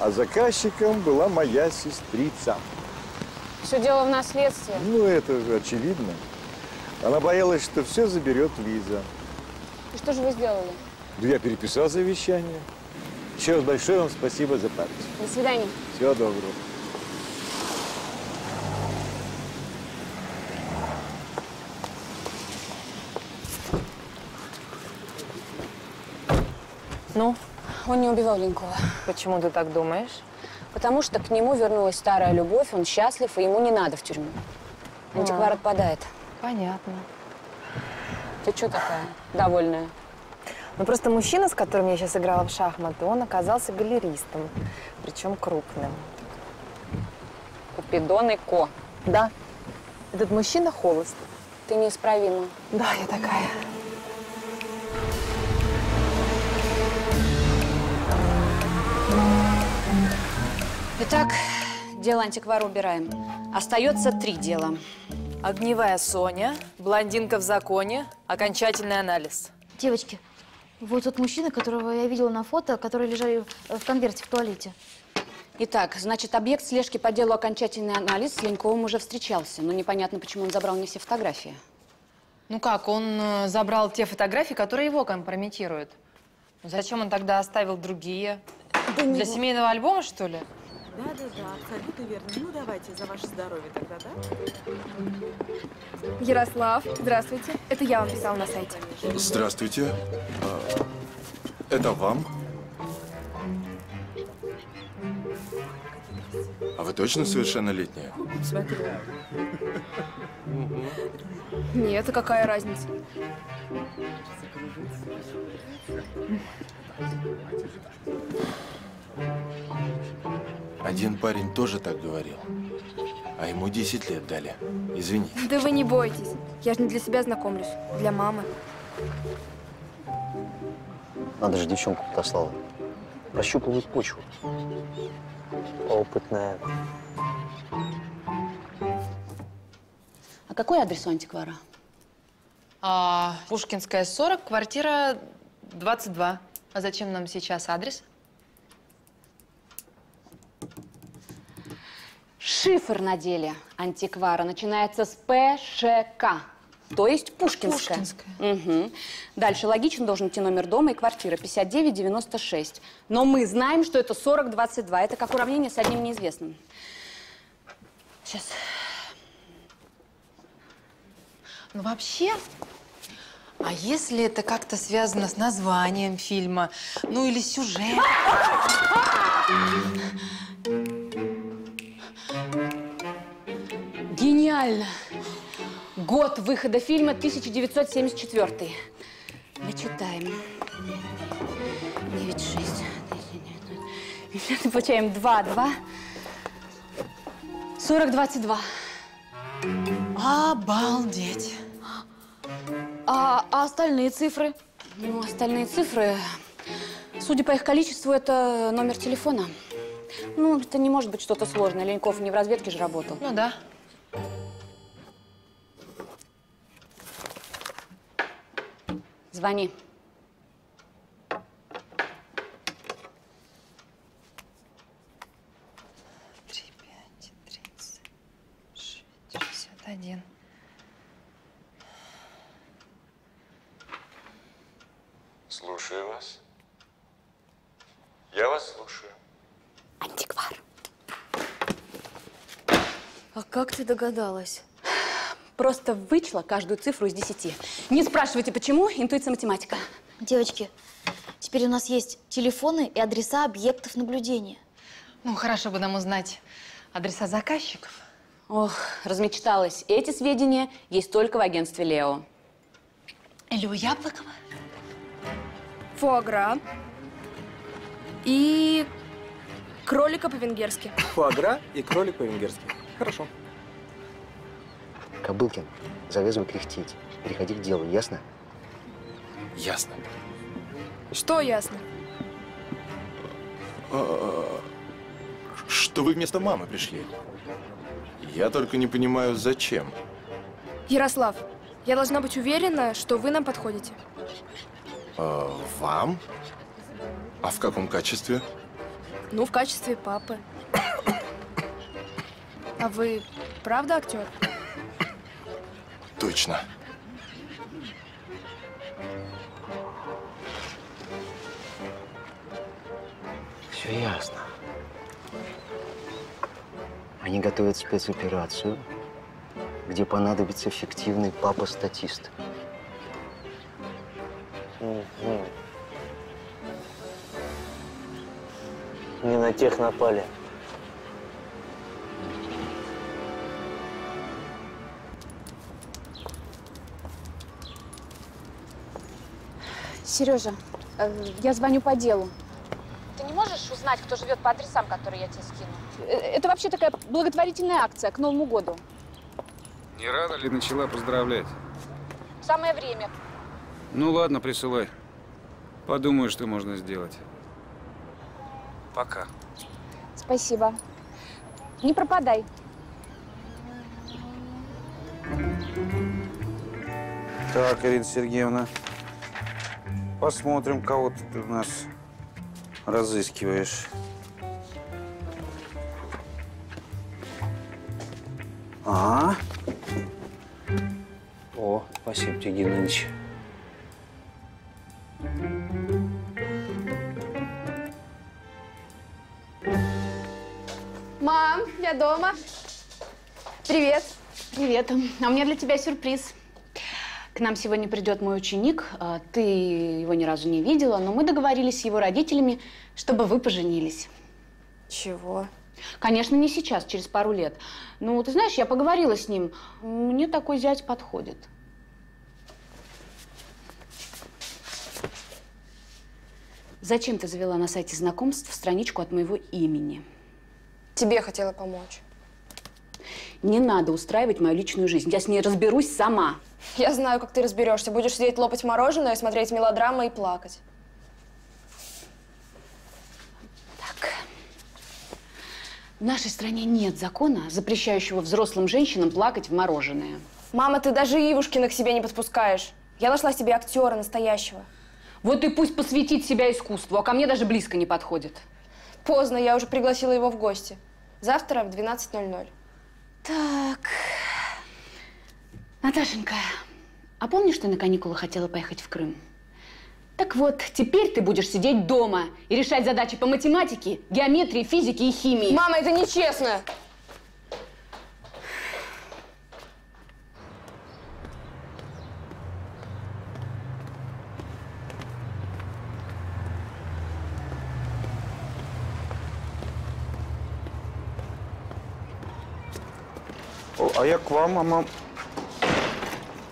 А заказчиком была моя сестрица. Все дело в наследстве. Ну, это же очевидно. Она боялась, что все заберет Лиза. И что же вы сделали? Да я переписал завещание. Еще раз большое вам спасибо за партию. До свидания. Всего доброго. Ну? Он не убивал Ленькова. Почему ты так думаешь? Потому что к нему вернулась старая любовь, он счастлив, и ему не надо в тюрьму. Антиквар отпадает. Понятно. Ты что такая довольная? Ну, просто мужчина, с которым я сейчас играла в шахматы, он оказался галеристом, причем крупным. Купидон и Ко. Да. Этот мужчина холост. Ты неисправима. Да, я такая. Итак, дело антиквара убираем. Остается три дела. Огневая Соня, блондинка в законе, окончательный анализ. Девочки, вот тот мужчина, которого я видела на фото, который лежал в конверте в туалете. Итак, значит, объект слежки по делу окончательный анализ с Леньковым уже встречался. Но непонятно, почему он забрал не все фотографии. Ну как, он забрал те фотографии, которые его компрометируют. Зачем он тогда оставил другие? Да для семейного альбома, что ли? Да, абсолютно верно. Ну, давайте за ваше здоровье тогда, да? Ярослав, здравствуйте. Это я вам писала на сайте. Здравствуйте. Это вам? А вы точно совершеннолетняя? Смотри. Нет, а какая разница? Один парень тоже так говорил, а ему 10 лет дали. Извини. Да вы не бойтесь. Я же не для себя знакомлюсь, для мамы. Надо же, девчонку подослала. Прощупывают почву. Опытная. А какой адрес у антиквара? Пушкинская, 40, квартира 22. А зачем нам сейчас адрес? Шифр на деле антиквара начинается с ПШК, то есть Пушкинская. Пушкинская. Угу. Дальше логично должен идти номер дома и квартира 5996. Но мы знаем, что это 4022. Это как уравнение с одним неизвестным. Сейчас. Ну вообще, а если это как-то связано с названием фильма, ну или сюжетом? Гениально! Год выхода фильма 1974. Дочитаем. 9-6. И сейчас мы получаем 2-2. 40-22. Обалдеть! А остальные цифры? Ну, остальные цифры, судя по их количеству, это номер телефона. Ну, это не может быть что-то сложное. Леньков не в разведке же работал. Ну да. Звони. Слушаю вас. Я вас слушаю. Антиквар. А как ты догадалась? Просто вычла каждую цифру из 10. Не спрашивайте, почему. Интуиция математика. Девочки, теперь у нас есть телефоны и адреса объектов наблюдения. Ну, хорошо бы нам узнать адреса заказчиков. Ох, размечталась. Эти сведения есть только в агентстве Лео. Или у Яблокова? Фуагра и кролика по-венгерски. Фуагра и кролик по-венгерски. Хорошо. Кобылкин, завязывай кряхтеть. Переходи к делу, ясно? Ясно. Что ясно? Что вы вместо мамы пришли. Я только не понимаю, зачем. Ярослав, я должна быть уверена, что вы нам подходите. Вам? А в каком качестве? Ну, в качестве папы. А вы правда актер? Точно. Все ясно. Они готовят спецоперацию, где понадобится фиктивный папа-статист. Угу. Не на тех напали. Сережа, я звоню по делу. Ты не можешь узнать, кто живет по адресам, которые я тебе скину? Это вообще такая благотворительная акция к Новому году. Не рано ли начала поздравлять? Самое время. Ну ладно, присылай. Подумаю, что можно сделать. Пока. Спасибо. Не пропадай. Так, Ирина Сергеевна. Посмотрим, кого ты у нас разыскиваешь. Ага. О, спасибо тебе, Геннадьевич. Мам, я дома. Привет. Привет. А у меня для тебя сюрприз. К нам сегодня придет мой ученик. Ты его ни разу не видела, но мы договорились с его родителями, чтобы вы поженились. Чего? Конечно, не сейчас, через пару лет. Ну, ты знаешь, я поговорила с ним. Мне такой зять подходит. Зачем ты завела на сайте знакомств страничку от моего имени? Тебе хотела помочь. Не надо устраивать мою личную жизнь. Я с ней разберусь сама. Я знаю, как ты разберешься. Будешь сидеть, лопать мороженое, смотреть мелодрамы и плакать. Так. В нашей стране нет закона, запрещающего взрослым женщинам плакать в мороженое. Мама, ты даже Ивушкина к себе не подпускаешь. Я нашла себе актера настоящего. Вот и пусть посвятит себя искусству, а ко мне даже близко не подходит. Поздно, я уже пригласила его в гости. Завтра в 12:00. Так. Наташенька, а помнишь, ты на каникулы хотела поехать в Крым? Так вот, теперь ты будешь сидеть дома и решать задачи по математике, геометрии, физике и химии. Мама, это нечестно! А я к вам, а мам…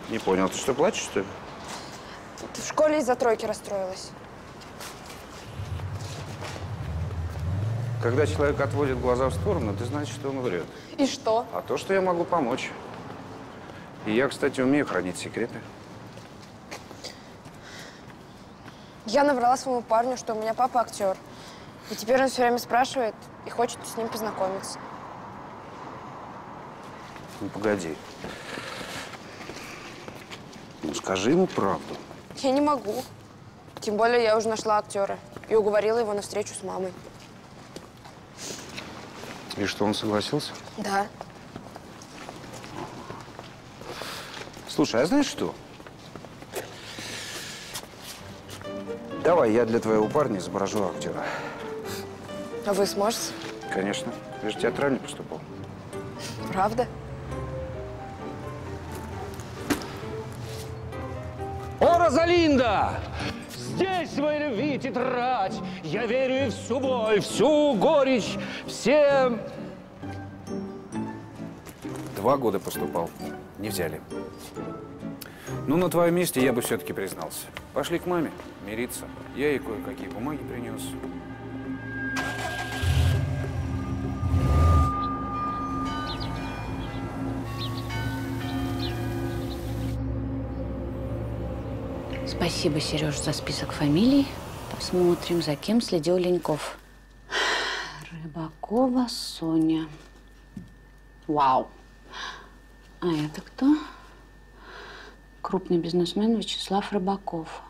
Не понял, ты что, плачешь, что ли? Ты в школе из-за тройки расстроилась. Когда человек отводит глаза в сторону, ты знаешь, что он врет. И что? А то, что я могу помочь. И я, кстати, умею хранить секреты. Я наврала своему парню, что у меня папа актер. И теперь он все время спрашивает и хочет с ним познакомиться. Ну, погоди. Ну, скажи ему правду. Я не могу. Тем более, я уже нашла актера и уговорила его на встречу с мамой. И что, он согласился? Да. Слушай, а знаешь что? Давай, я для твоего парня изображу актера. А вы сможете? Конечно. Я же театрально поступал. Правда? О, Розалинда! Здесь моей любви тетрадь. Я верю и всю боль, всю горечь, все… 2 года поступал. Не взяли. Ну, на твоем месте я бы все-таки признался. Пошли к маме мириться. Я ей кое-какие бумаги принес. Спасибо, Сереж, за список фамилий. Посмотрим, за кем следил Леньков. Рыбакова Соня. Вау. А это кто? Крупный бизнесмен Вячеслав Рыбаков.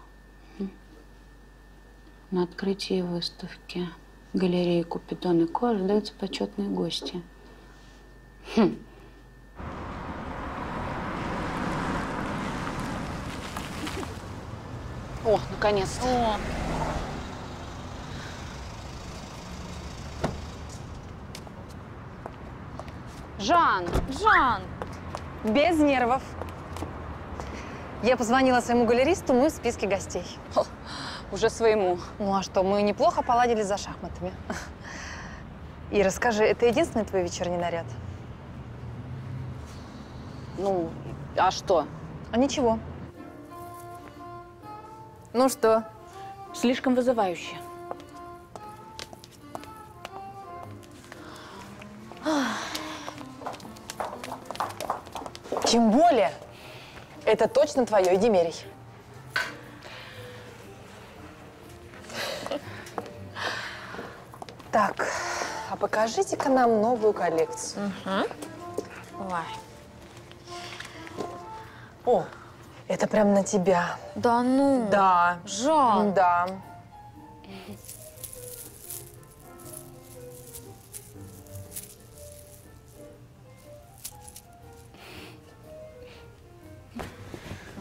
На открытии выставки галереи Купидон и Ко ожидаются почетные гости. О, наконец-то. О. Жан! Жан! Без нервов. Я позвонила своему галеристу, мы в списке гостей. О, уже своему. Ну а что, мы неплохо поладили за шахматами. И расскажи, это единственный твой вечерний наряд? Ну, а что? А ничего. Ну что? Слишком вызывающе. Тем более, это точно твое, иди мерей. Так, а покажите-ка нам новую коллекцию. Угу. Ой. О! Это прям на тебя. Да ну? Да. Жан. Да.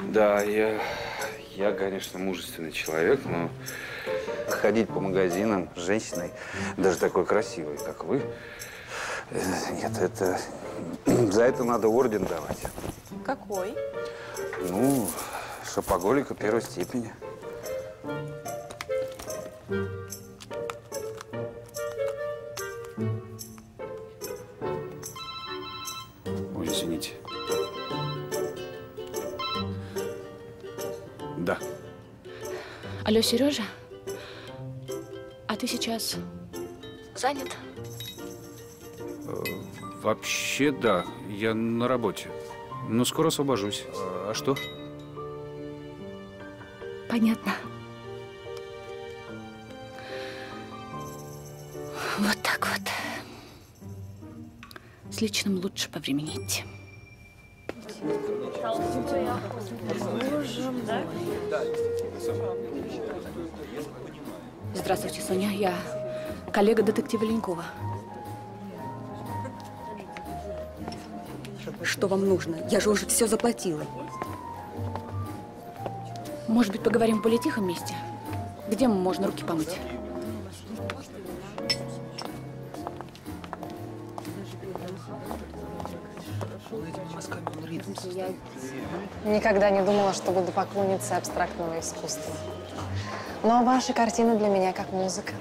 Да, я, конечно, мужественный человек, но ходить по магазинам с женщиной, даже такой красивой, как вы, нет, это… За это надо орден давать. Какой? Ну, шопоголика 1-й степени. Ой, извините. Да. Алло, Сережа, а ты сейчас занят? Вообще, да. Я на работе. Но скоро освобожусь. А что? Понятно. Вот так вот. С личным лучше повременить. Боже мой. Здравствуйте, Соня. Я коллега детектива Ленькова. Что вам нужно? Я же уже все заплатила. Может быть, поговорим в более тихом месте? Где можно руки помыть? Я никогда не думала, что буду поклонницей абстрактного искусства. Но ваши картины для меня как музыка.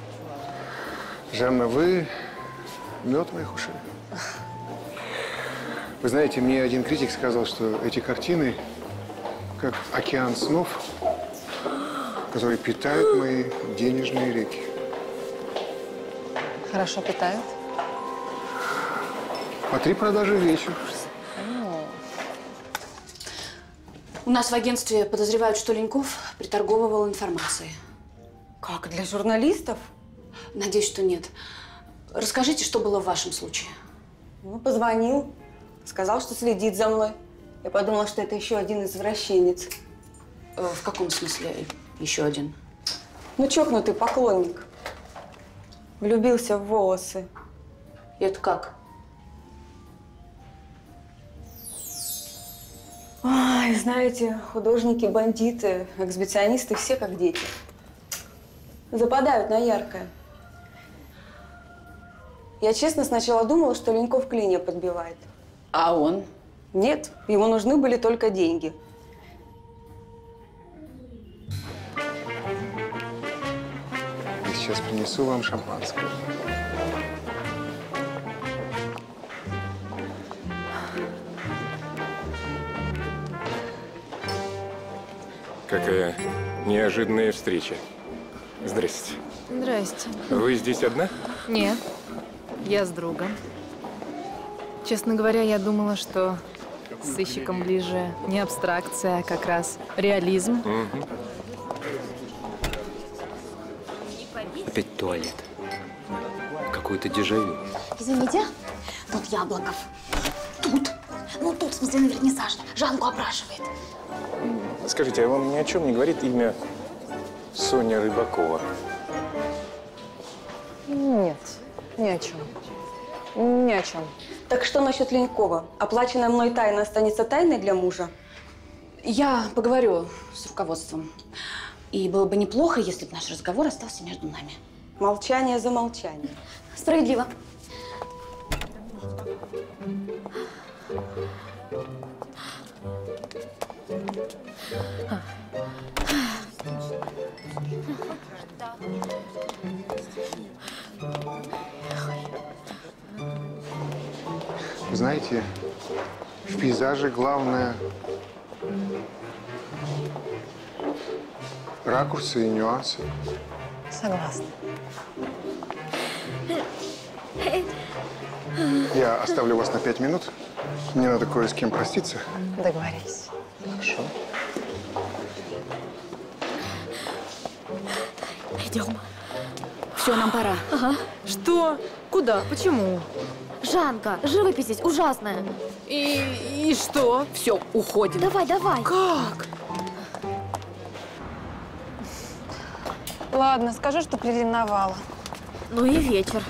Жанна, вы мед моих ушей. Вы знаете, мне один критик сказал, что эти картины как океан снов, которые питают мои денежные реки. Хорошо питают? По 3 продажи в вечер. У нас в агентстве подозревают, что Леньков приторговывал информацией. Как, для журналистов? Надеюсь, что нет. Расскажите, что было в вашем случае. Ну, позвонил, сказал, что следит за мной. Я подумала, что это еще один извращенец. В каком смысле еще один? Ну, чокнутый поклонник. Влюбился в волосы. Это как? Ой, знаете, художники, бандиты, эксгибиционисты, все как дети. Западают на яркое. Я, честно, сначала думала, что Леньков клинья подбивает. А он? Нет, ему нужны были только деньги. Я сейчас принесу вам шампанское. Какая неожиданная встреча. Здрасте. Здрасте. Вы здесь одна? Нет, я с другом. Честно говоря, я думала, что с сыщиком ближе не абстракция, а как раз реализм. Угу. Опять туалет. Какое-то дежавю. Извините, тут Яблоков. Тут. Ну, тут, в смысле, на вернисаж. Жанку опрашивает. Скажите, а вам ни о чем не говорит имя Соня Рыбакова? Нет, ни о чем. Ни о чем. Так что насчет Ленькова? Оплаченная мной тайна останется тайной для мужа? Я поговорю с руководством. И было бы неплохо, если бы наш разговор остался между нами. Молчание за молчание. Справедливо. Знаете, в пейзаже главное ракурсы и нюансы. Согласна. Я оставлю вас на 5 минут. Мне надо кое с кем проститься. Договорились. Хорошо. Идем. Все, нам пора. Ага. Что? Куда? Почему? Жанка, живопись здесь ужасная. И что? Все, уходим. Давай, давай. Как? Ладно, скажу, что приревновала. Ну и вечер.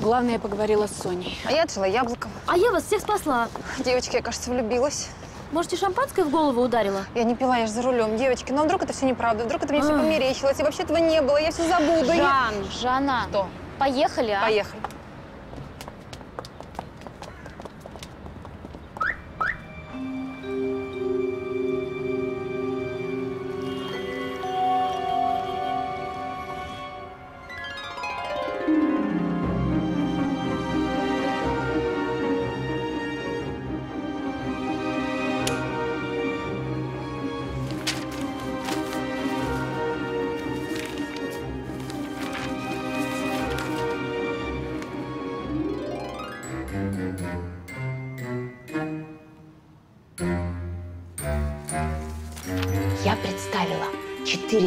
Главное, я поговорила с Соней. А я отшила Яблокова. А я вас всех спасла. Девочки, я, кажется, влюбилась. Можете шампанское в голову ударила? Я не пила, я же за рулем. Девочки, но вдруг это все неправда, вдруг это мне все померещилось, и вообще этого не было, я все забуду. Жанна, что? Поехали, а? Поехали.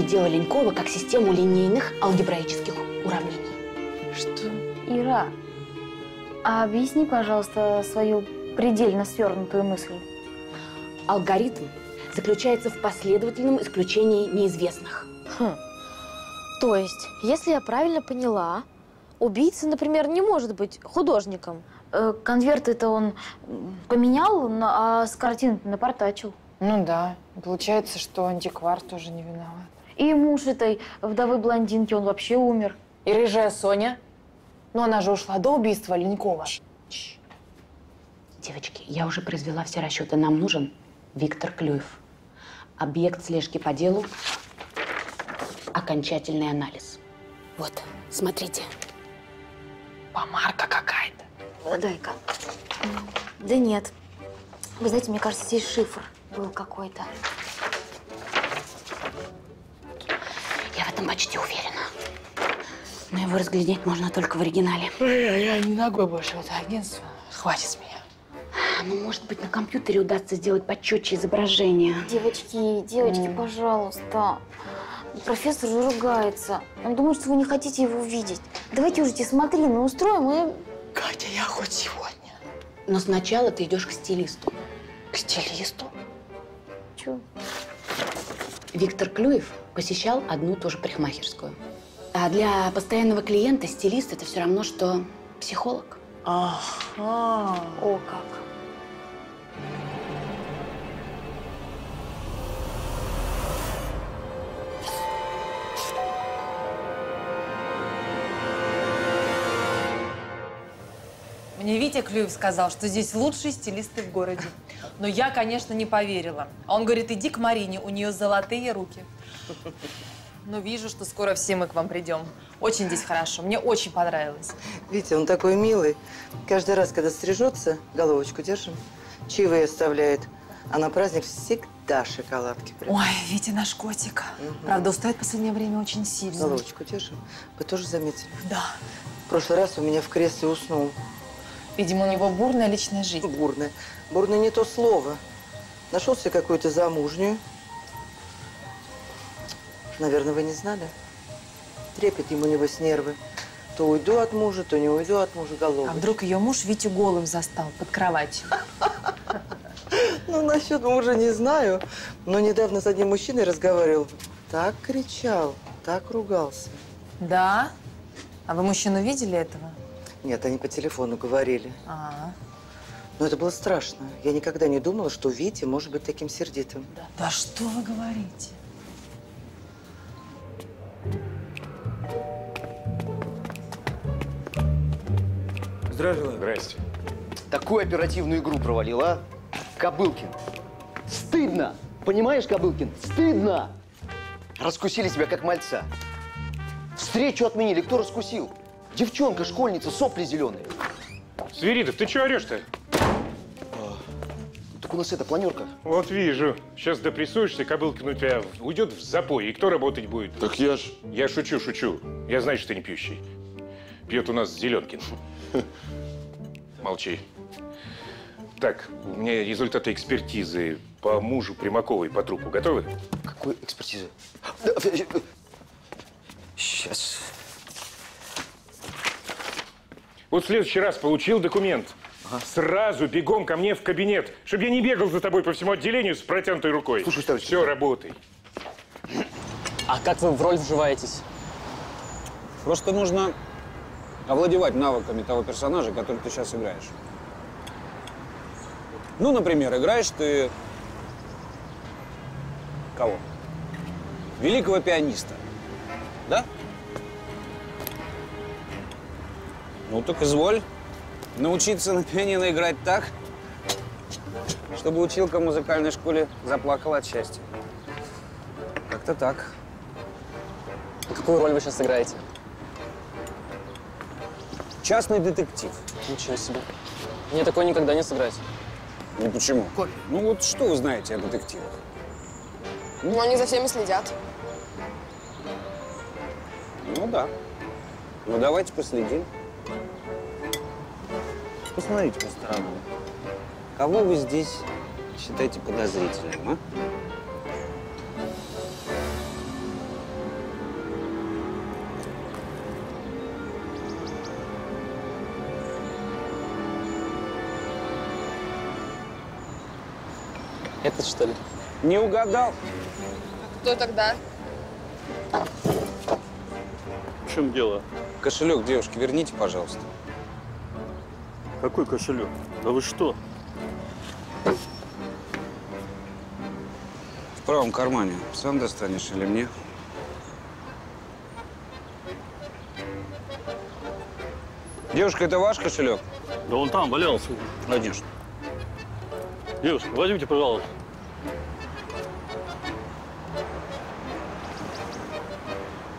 Дело Ленькова как систему линейных алгебраических уравнений. Что? Ира, а объясни, пожалуйста, свою предельно свернутую мысль. Алгоритм заключается в последовательном исключении неизвестных. Хм. То есть, если я правильно поняла, убийца, например, не может быть художником. Конверты-то он поменял, а с картин напортачил. Ну да. Получается, что антиквар тоже не виноват. И муж этой вдовы-блондинки, он вообще умер. И рыжая Соня. Но она же ушла до убийства Ленькова. Девочки, я уже произвела все расчеты. Нам нужен Виктор Клюев. Объект слежки по делу. Окончательный анализ. Вот, смотрите. Помарка какая-то. Дай-ка. Да нет. Вы знаете, мне кажется, здесь шифр был какой-то. Я в этом почти уверена. Но его разглядеть можно только в оригинале. Я не ногой больше в это агентство. Хватит с меня. Ну, может быть, на компьютере удастся сделать почетче изображение. Девочки, девочки, пожалуйста. Профессор же ругается. Он думает, что вы не хотите его видеть. Давайте уже тебе смотри, мы устроим и… Катя, я хоть сегодня. Но сначала ты идешь к стилисту. К стилисту? Чего? Виктор Клюев посещал одну тоже парикмахерскую. А для постоянного клиента стилист – это все равно, что психолог. Ага. О, как. Мне Витя Клюев сказал, что здесь лучшие стилисты в городе. Но я, конечно, не поверила. А он говорит, иди к Марине, у нее золотые руки. Но вижу, что скоро все мы к вам придем. Очень здесь хорошо, мне очень понравилось. Витя, он такой милый. Каждый раз, когда стрижется, головочку держим, чаевые оставляет. А на праздник всегда шоколадки прям. Ой, Витя наш котик. Угу. Правда, устает в последнее время очень сильно. Головочку держим. Вы тоже заметили? Да. В прошлый раз у меня в кресле уснул. Видимо, у него бурная личная жизнь. Бурная. Бурное не то слово. Нашел себе какую-то замужнюю. Наверное, вы не знали. Трепет ему, небось, нервы. То уйду от мужа, то не уйду от мужа головой. А вдруг ее муж Витю голым застал под кроватью? Ну, насчет мужа не знаю. Но недавно с одним мужчиной разговаривал. Так кричал, так ругался. Да? А вы мужчину видели этого? Нет, они по телефону говорили. А-а-а. Но это было страшно. Я никогда не думала, что Витя может быть таким сердитым. Да, да что вы говорите? Здравствуйте. Здрасте. Такую оперативную игру провалила Кобылкин. Стыдно! Понимаешь, Кобылкин? Стыдно! Раскусили себя, как мальца. Встречу отменили. Кто раскусил? Девчонка, школьница, сопли зеленые. Свиридов, ты чего орешь-то? Так у нас это, планерка. Вот вижу. Сейчас допрессуешься, Кобылкин у тебя уйдет в запой. И кто работать будет? Так я ж… Я шучу, шучу. Я знаю, что ты не пьющий. Пьет у нас Зеленкин. Молчи. Так, у меня результаты экспертизы по мужу Примаковой по трупу. Готовы? Какой экспертизы? Сейчас… Вот в следующий раз получил документ. Ага. Сразу бегом ко мне в кабинет, чтобы я не бегал за тобой по всему отделению с протянутой рукой. Слушай, товарищ. Все, работай. А как вы в роль вживаетесь? Просто нужно овладевать навыками того персонажа, который ты сейчас играешь. Ну, например, играешь ты… Кого? Великого пианиста. Да? Ну, так изволь научиться на пианино играть так, чтобы училка в музыкальной школе заплакала от счастья. Как-то так. Какую роль вы сейчас играете? Частный детектив. Ничего себе. Мне такое никогда не сыграть. Ну, почему? Коль. Ну, вот что вы знаете о детективах? Ну, они за всеми следят. Ну, да. Ну, давайте последим. Посмотрите по сторонам. Кого вы здесь считаете подозрительным, а? Этот, что ли? Не угадал. Кто тогда? В чем дело? Кошелек, девушки, верните, пожалуйста. Какой кошелек? Да вы что? В правом кармане. Сам достанешь или мне? Девушка, это ваш кошелек? Да он там валялся. Конечно. Девушка, возьмите, пожалуйста.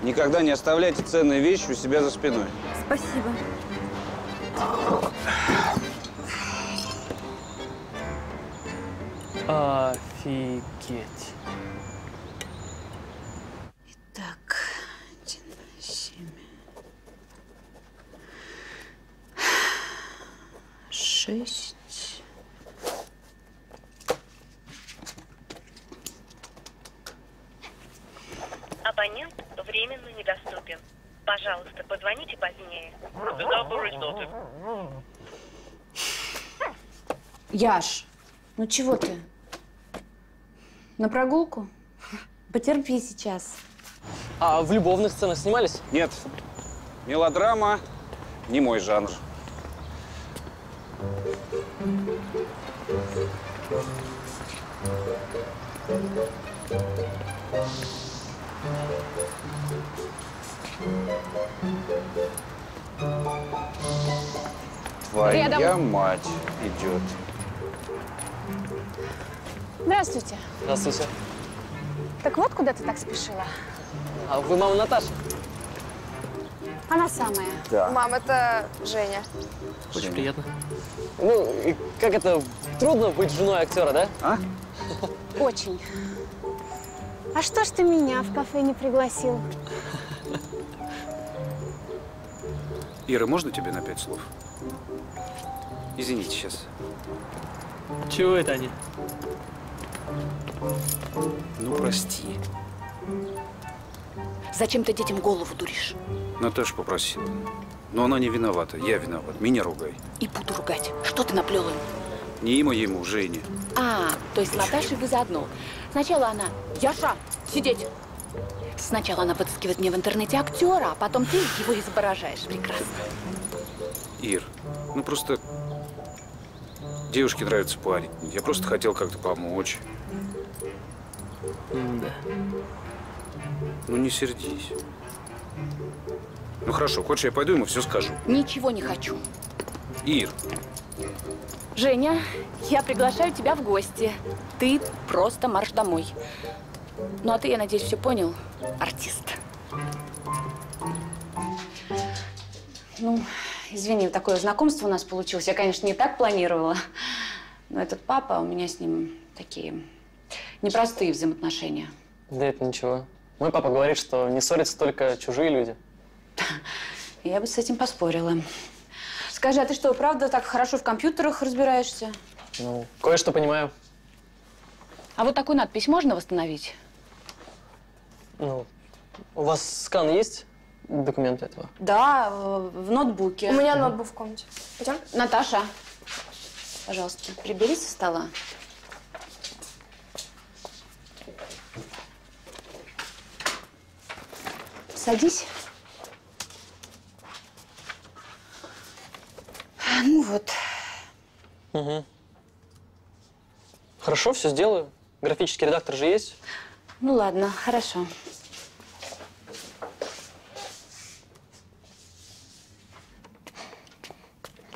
Никогда не оставляйте ценные вещи у себя за спиной. Спасибо. Офигеть. Итак, 1, 7, 6. Абонент временно недоступен. Пожалуйста, позвоните позднее. Яш, ну чего ты? На прогулку? Потерпи сейчас. А в любовных сценах снимались? Нет. Мелодрама не мой жанр. Твоя рядом. Мать идет. Здравствуйте. Здравствуйте. Так вот, куда ты так спешила? А вы мама Наташи? Она самая. Да. Мама, это Женя. Очень приятно. Ну, и как это, трудно быть женой актера, да? А? Очень. А что ж ты меня в кафе не пригласил? Ира, можно тебе на 5 слов? Извините, сейчас. Чего это они? Ну, прости. Зачем ты детям голову дуришь? Наташа попросила. Но она не виновата. Я виноват. Меня ругай. И буду ругать. Что ты наплел им? Не им, а ему, Жене. А, то есть Наташа вы заодно. Сначала она... Яша, сидеть! Сначала она подыскивает мне в интернете актера, а потом ты его изображаешь. Прекрасно. Ир, ну просто девушке нравится парень. Я просто хотел как-то помочь. Да. Ну не сердись. Ну хорошо, хочешь, я пойду ему все скажу? Ничего не хочу. Ир. Женя, я приглашаю тебя в гости. Ты просто марш домой. Ну, а ты, я надеюсь, все понял, артист. Ну, извини, такое знакомство у нас получилось. Я, конечно, не так планировала. Но этот папа, у меня с ним такие непростые взаимоотношения. Да это ничего. Мой папа говорит, что не ссорятся только чужие люди. Я бы с этим поспорила. Скажи, а ты что, правда так хорошо в компьютерах разбираешься? Ну, кое-что понимаю. А вот такую надпись можно восстановить? Ну, у вас скан есть? Документы этого? Да, в ноутбуке. У меня ноутбук в комнате. Пойдем? Наташа, пожалуйста, прибери со стола. Садись. Ну вот. Угу. Хорошо, все сделаю. Графический редактор же есть. Ну ладно, хорошо.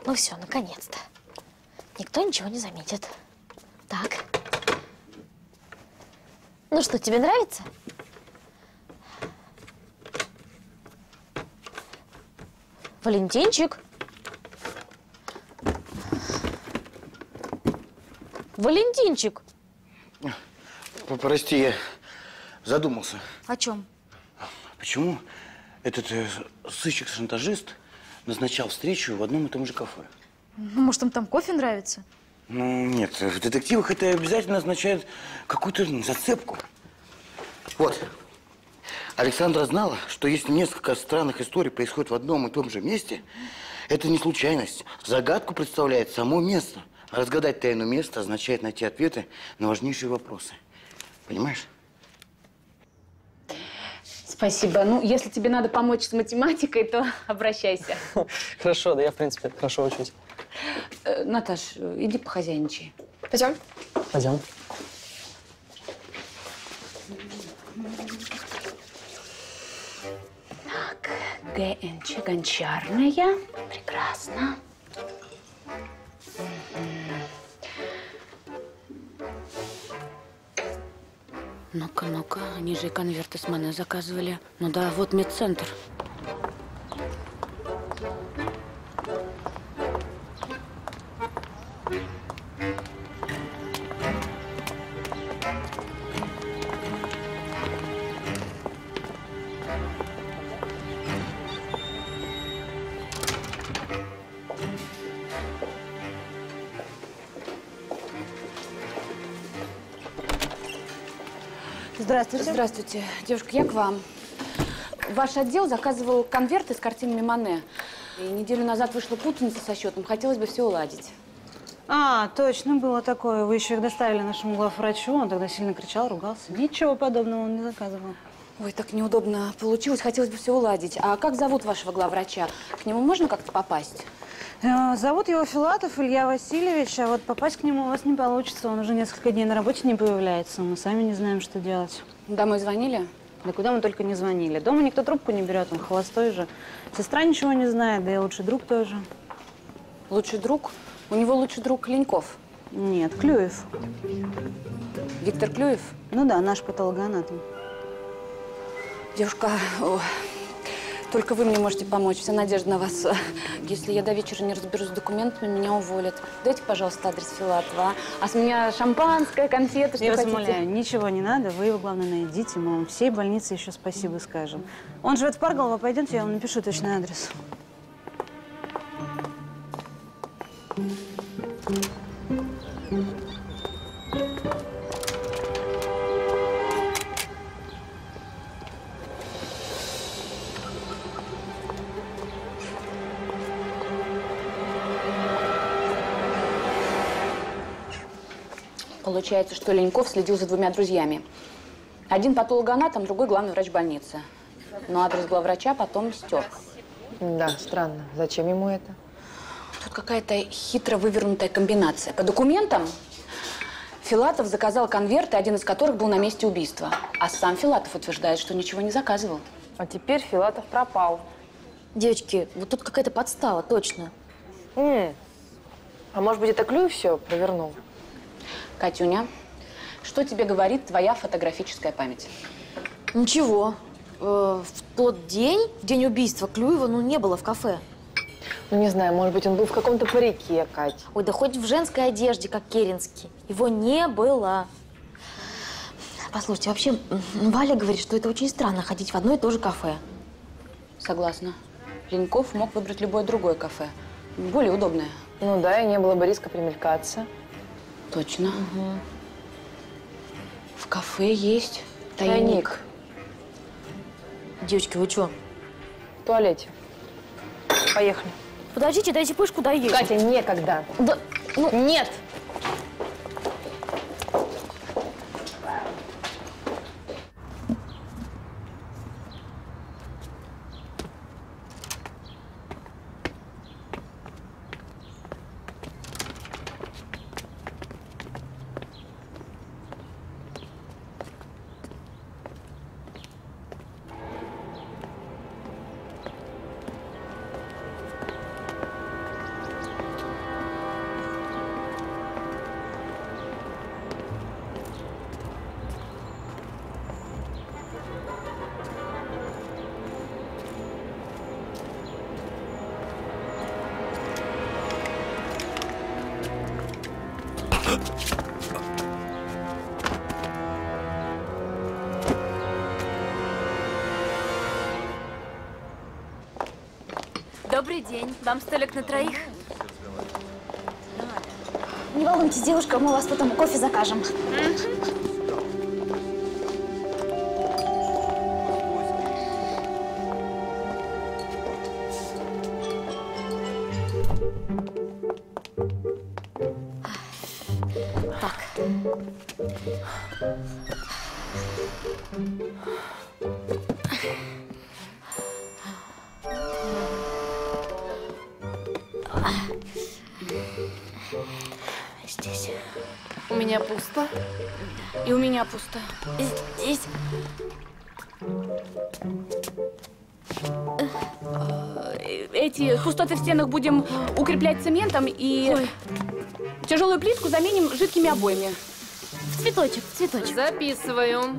Ну все, наконец-то. Никто ничего не заметит. Так. Ну что, тебе нравится? Валентинчик. Валентинчик. Прости, я задумался. О чем? Почему этот сыщик-шантажист назначал встречу в одном и том же кафе? Ну, может, им там кофе нравится? Ну, нет, в детективах это обязательно означает какую-то зацепку. Вот. Александра знала, что если несколько странных историй происходит в одном и том же месте, это не случайность. Загадку представляет само место. Разгадать тайну места означает найти ответы на важнейшие вопросы. Понимаешь? Спасибо. Ну, если тебе надо помочь с математикой, то обращайся. Хорошо, да я, в принципе, хорошо учусь. Наташ, иди похозяйничай. Пойдем? Пойдем. Так, ГНЧ гончарная. Прекрасно. Ну-ка, ну-ка, они же и конверты с Мане заказывали. Ну да, вот медцентр. Здравствуйте. Здравствуйте. Девушка, я к вам. Ваш отдел заказывал конверты с картинами Мане. И неделю назад вышла путаница со счетом. Хотелось бы все уладить. А, точно было такое. Вы еще их доставили нашему главврачу. Он тогда сильно кричал, ругался. Ничего подобного он не заказывал. Ой, так неудобно получилось. Хотелось бы все уладить. А как зовут вашего главврача? К нему можно как-то попасть? Зовут его Филатов Илья Васильевич, а вот попасть к нему у вас не получится. Он уже несколько дней на работе не появляется. Мы сами не знаем, что делать. Домой звонили? Да куда мы только не звонили. Дома никто трубку не берет, он холостой же. Сестра ничего не знает, да и лучший друг тоже. Лучший друг? У него лучший друг Леньков? Нет, Клюев. Виктор Клюев? Ну да, наш патологоанатом. Девушка... Только вы мне можете помочь. Вся надежда на вас. Если я до вечера не разберусь с документами, меня уволят. Дайте, пожалуйста, адрес Филатова. А с меня шампанское, конфеты, что хотите. Я вас умоляю, ничего не надо. Вы его, главное, найдите. Мы вам всей больнице еще спасибо скажем. Он живет в Парголово. Пойдемте, я вам напишу точный адрес. Получается, что Леньков следил за двумя друзьями. Один патологоанатом, другой главный врач больницы. Но адрес главврача потом стер. Да, странно. Зачем ему это? Тут какая-то хитро вывернутая комбинация. По документам Филатов заказал конверты, один из которых был на месте убийства. А сам Филатов утверждает, что ничего не заказывал. А теперь Филатов пропал. Девочки, вот тут какая-то подстава, точно. А может быть, это Клюев все провернул? Катюня, что тебе говорит твоя фотографическая память? Ничего. В тот день, в день убийства Клюева, ну, не было в кафе. Ну, не знаю, может быть, он был в каком-то парике, Кать. Ой, да хоть в женской одежде, как Керенский. Его не было. Послушайте, вообще, Валя говорит, что это очень странно ходить в одно и то же кафе. Согласна. Леньков мог выбрать любое другое кафе. Более удобное. Ну да, и не было бы риска примелькаться. Точно. Угу. В кафе есть тайник. Девочки, вы что? В туалете. Поехали. Подождите, дайте пышку доесть. Катя, некогда. Да, ну, нет. Добрый день. Вам столик на троих? Не волнуйтесь, девушка, мы у вас потом кофе закажем. Так. меня пусто. И у меня пусто. Здесь. Эти пустоты в стенах будем укреплять цементом и ой, тяжелую плитку заменим жидкими обоями. В цветочек, в цветочек. Записываю.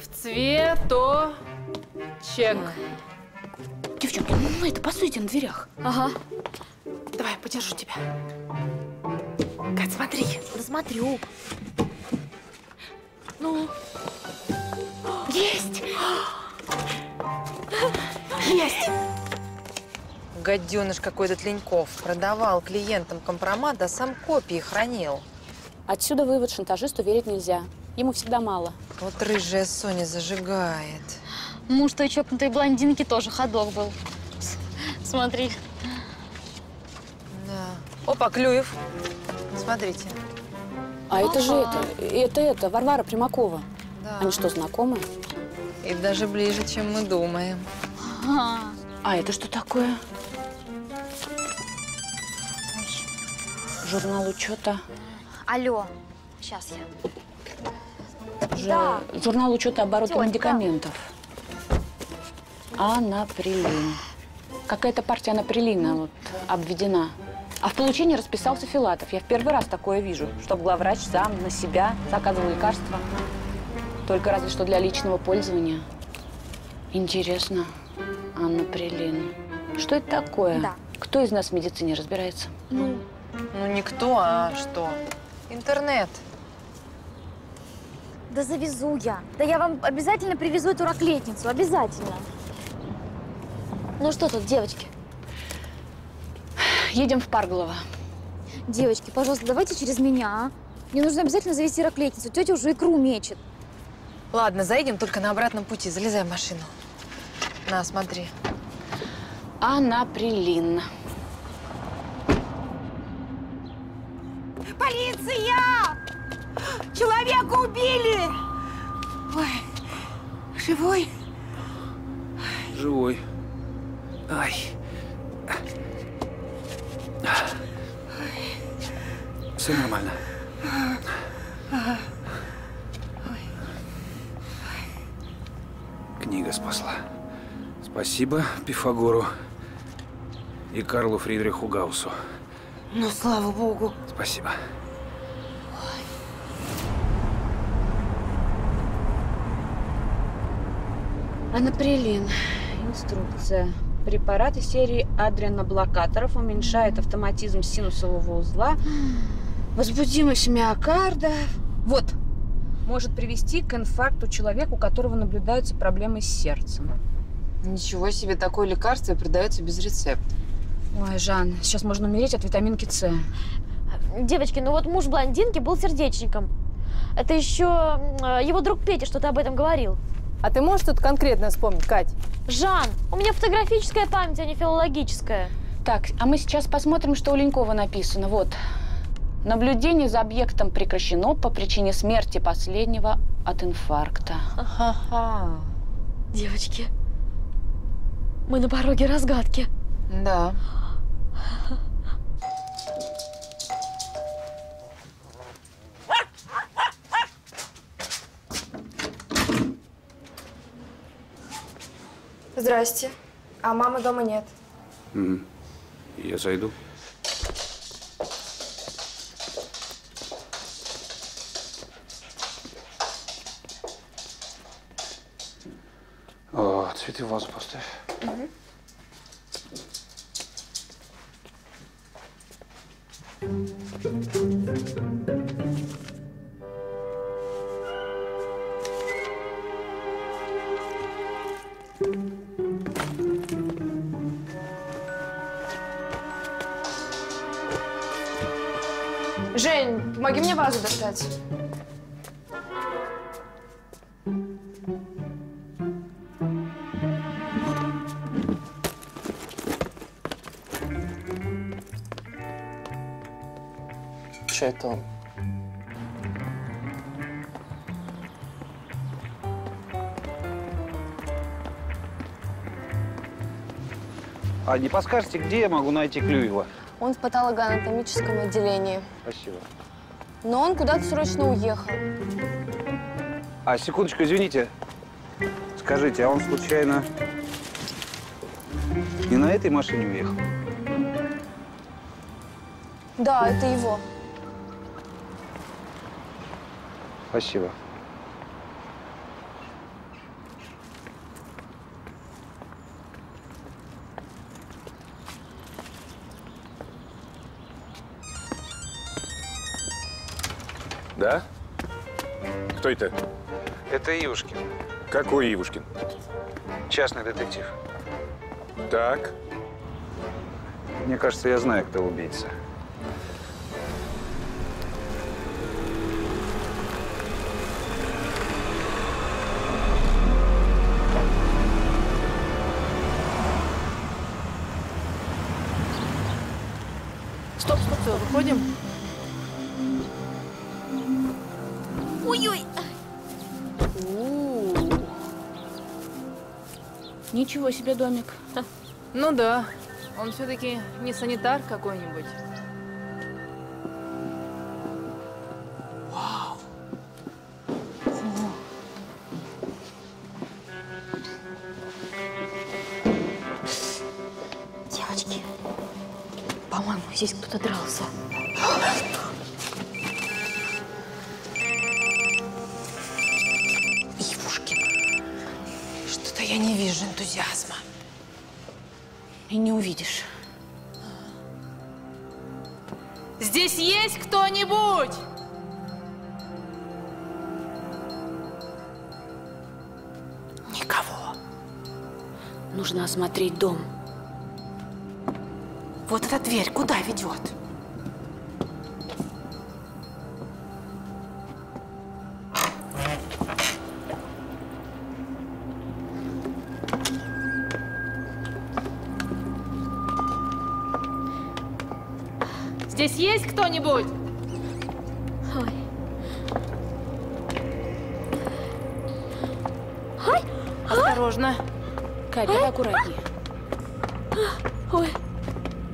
В цветочек. Девчонки, ну это посуйте на дверях. Ага. Давай, подержу тебя. Кать, смотри. Да смотрю. Ну. Есть! Есть! Гаденыш какой-то Леньков. Продавал клиентам компромат, а сам копии хранил. Отсюда вывод: шантажисту верить нельзя. Ему всегда мало. Вот рыжая Соня зажигает. Муж той чокнутой блондинки тоже ходок был. Смотри. Да. Опа, Клюев. Смотрите. А это же это Варвара Примакова. Да. Они что, знакомы? И даже ближе, чем мы думаем. А это что такое? Ой. Журнал учета. Алло, сейчас я. Да. Журнал учета оборота медикаментов. Анаприлин. Какая-то партия Анаприлина вот, обведена. А в получении расписался Филатов. Я в первый раз такое вижу, чтобы главврач сам на себя заказывал лекарства. Только разве что для личного пользования. Интересно. Анаприлин. Что это такое? Да. Кто из нас в медицине разбирается? Ну, никто, а что? Интернет. Да завезу я. Да я вам обязательно привезу эту раклетницу. Обязательно. Ну что тут, девочки? Едем в Парголово. Девочки, пожалуйста, давайте через меня. Мне нужно обязательно завести раклетницу. Тетя уже икру мечет. Ладно, заедем только на обратном пути. Залезай в машину. На, смотри. Анаприлин. Полиция! Человека убили! Ой, живой? Живой. Ай. Все нормально. Книга спасла. Спасибо Пифагору и Карлу Фридриху Гауссу. Ну, слава богу. Спасибо. Анаприлин. Инструкция. Препараты серии адреноблокаторов уменьшают автоматизм синусового узла, возбудимость миокарда. Вот. Может привести к инфаркту человека, у которого наблюдаются проблемы с сердцем. Ничего себе, такое лекарство продается без рецепта. Ой, Жан, сейчас можно умереть от витаминки С. Девочки, ну вот муж блондинки был сердечником. Это еще его друг Петя что-то об этом говорил. А ты можешь тут конкретно вспомнить, Кать? Жан, у меня фотографическая память, а не филологическая. Так, а мы сейчас посмотрим, что у Ленькова написано. Вот. Наблюдение за объектом прекращено по причине смерти последнего от инфаркта. Ага. Девочки, мы на пороге разгадки. Да. Здрасте. А мамы дома нет. Я зайду. О, цветы в вазу поставь. Жень, помоги мне вазу достать. Чай там. А не подскажете, где я могу найти Клюева? Он в патологоанатомическом отделении. Спасибо. но он куда-то срочно уехал. А, секундочку, извините. Скажите, а он случайно не на этой машине уехал? Да, это его. Спасибо. Да? Кто это? Это Ивушкин. Какой Ивушкин? Частный детектив. Так. Мне кажется, я знаю, кто убийца. Стоп, стоп, стоп, выходим. Ой-ой. Ничего себе домик. Ну да, он все-таки не санитар какой-нибудь. Вау. Девочки, по-моему, здесь кто-то дрался. Я не вижу энтузиазма. И не увидишь. Здесь есть кто-нибудь? Никого. Нужно осмотреть дом. Вот эта дверь куда ведет? Здесь есть кто-нибудь? Ой. Ой. Осторожно. Кать, давай аккуратнее. Ой,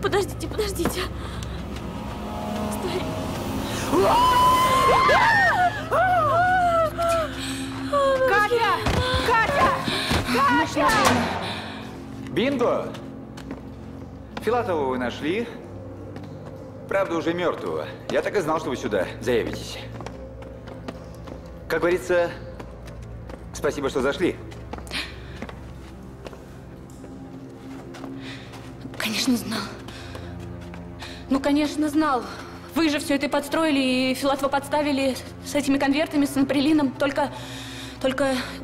подождите, подождите. Стой. Катя! Катя! Катя! Бинго! Филатова вы нашли. Правда, уже мертвого. Я так и знал, что вы сюда заявитесь. Как говорится, спасибо, что зашли. Конечно, знал. Ну, конечно, знал. Вы же все это подстроили, и Филатова подставили с этими конвертами, с Анаприлином. Только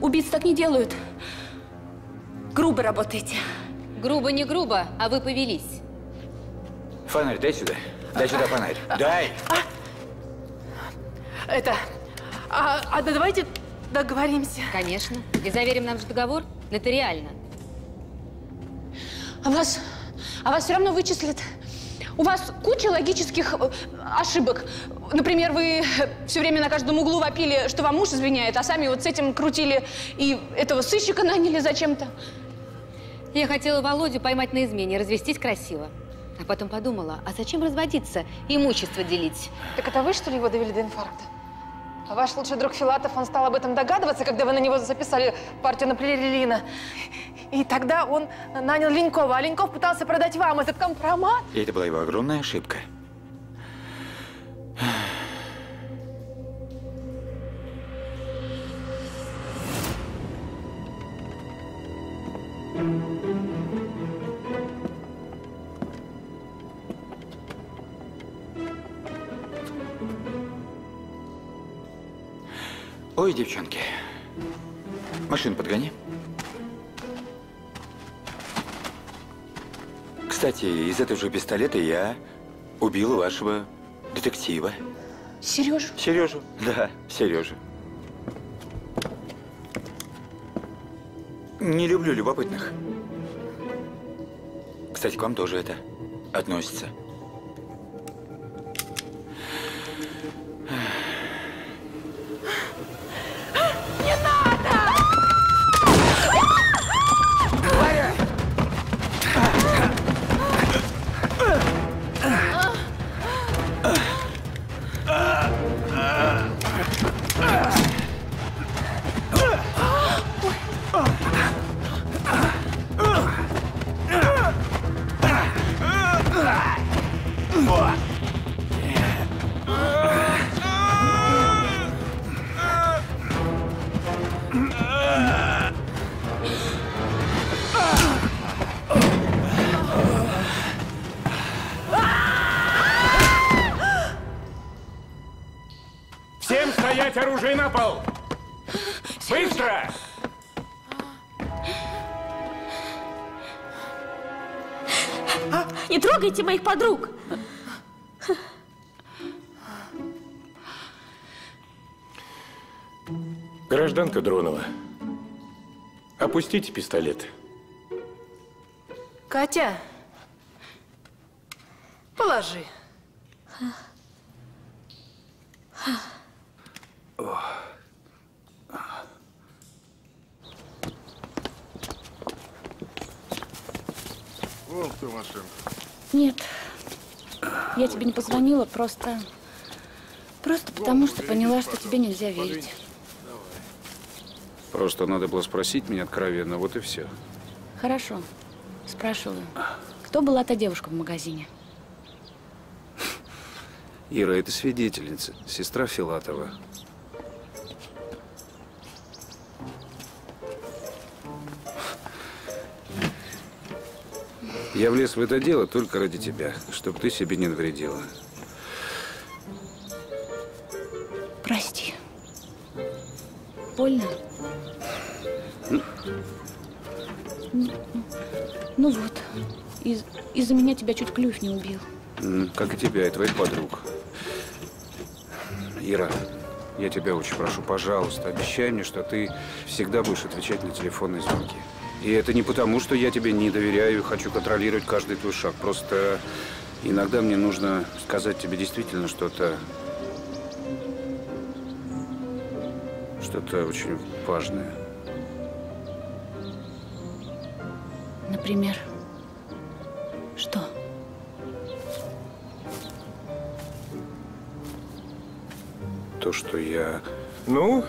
убийц так не делают. Грубо работаете. Грубо не грубо, а вы повелись. Фонарь дай сюда. Дай сюда фонарь. Дай! Да давайте договоримся. Конечно. И заверим нам же договор нотариально. А вас все равно вычислят. У вас куча логических ошибок. Например, вы все время на каждом углу вопили, что вам муж изменяет, а сами вот с этим крутили и этого сыщика наняли зачем-то. Я хотела Володю поймать на измене, развестись красиво. А потом подумала, а зачем разводиться, имущество делить? Так это вы, что ли, его довели до инфаркта? А ваш лучший друг Филатов, он стал об этом догадываться, когда вы на него записали партию Анаприлина. И тогда он нанял Ленькова, а Леньков пытался продать вам этот компромат. И это была его огромная ошибка. Ой, девчонки, машину подгони. Кстати, из этого же пистолета я убил вашего детектива. Сережу? Сережу, да, Сережу. Не люблю любопытных. Кстати, к вам тоже это относится. Всем стоять, оружие на пол! Быстро! Не трогайте моих подруг! Гражданка Дронова, опустите пистолет. Катя, положи. Вот ты, машинка. Нет, я тебе не позвонила, просто потому, что поняла, что тебе нельзя верить. Просто надо было спросить меня откровенно, вот и все. Хорошо, спрашиваю. Кто была та девушка в магазине? Ира, это свидетельница, сестра Филатова. Я влез в это дело только ради тебя, чтобы ты себе не навредила. Прости. Больно? Ну вот, из-за меня тебя чуть Клюев не убил. Как и тебя, и твоих подруг. Ира, я тебя очень прошу, пожалуйста, обещай мне, что ты всегда будешь отвечать на телефонные звонки. И это не потому, что я тебе не доверяю и хочу контролировать каждый твой шаг. Просто иногда мне нужно сказать тебе действительно что-то очень важное. Например, что? То, что я… Ну,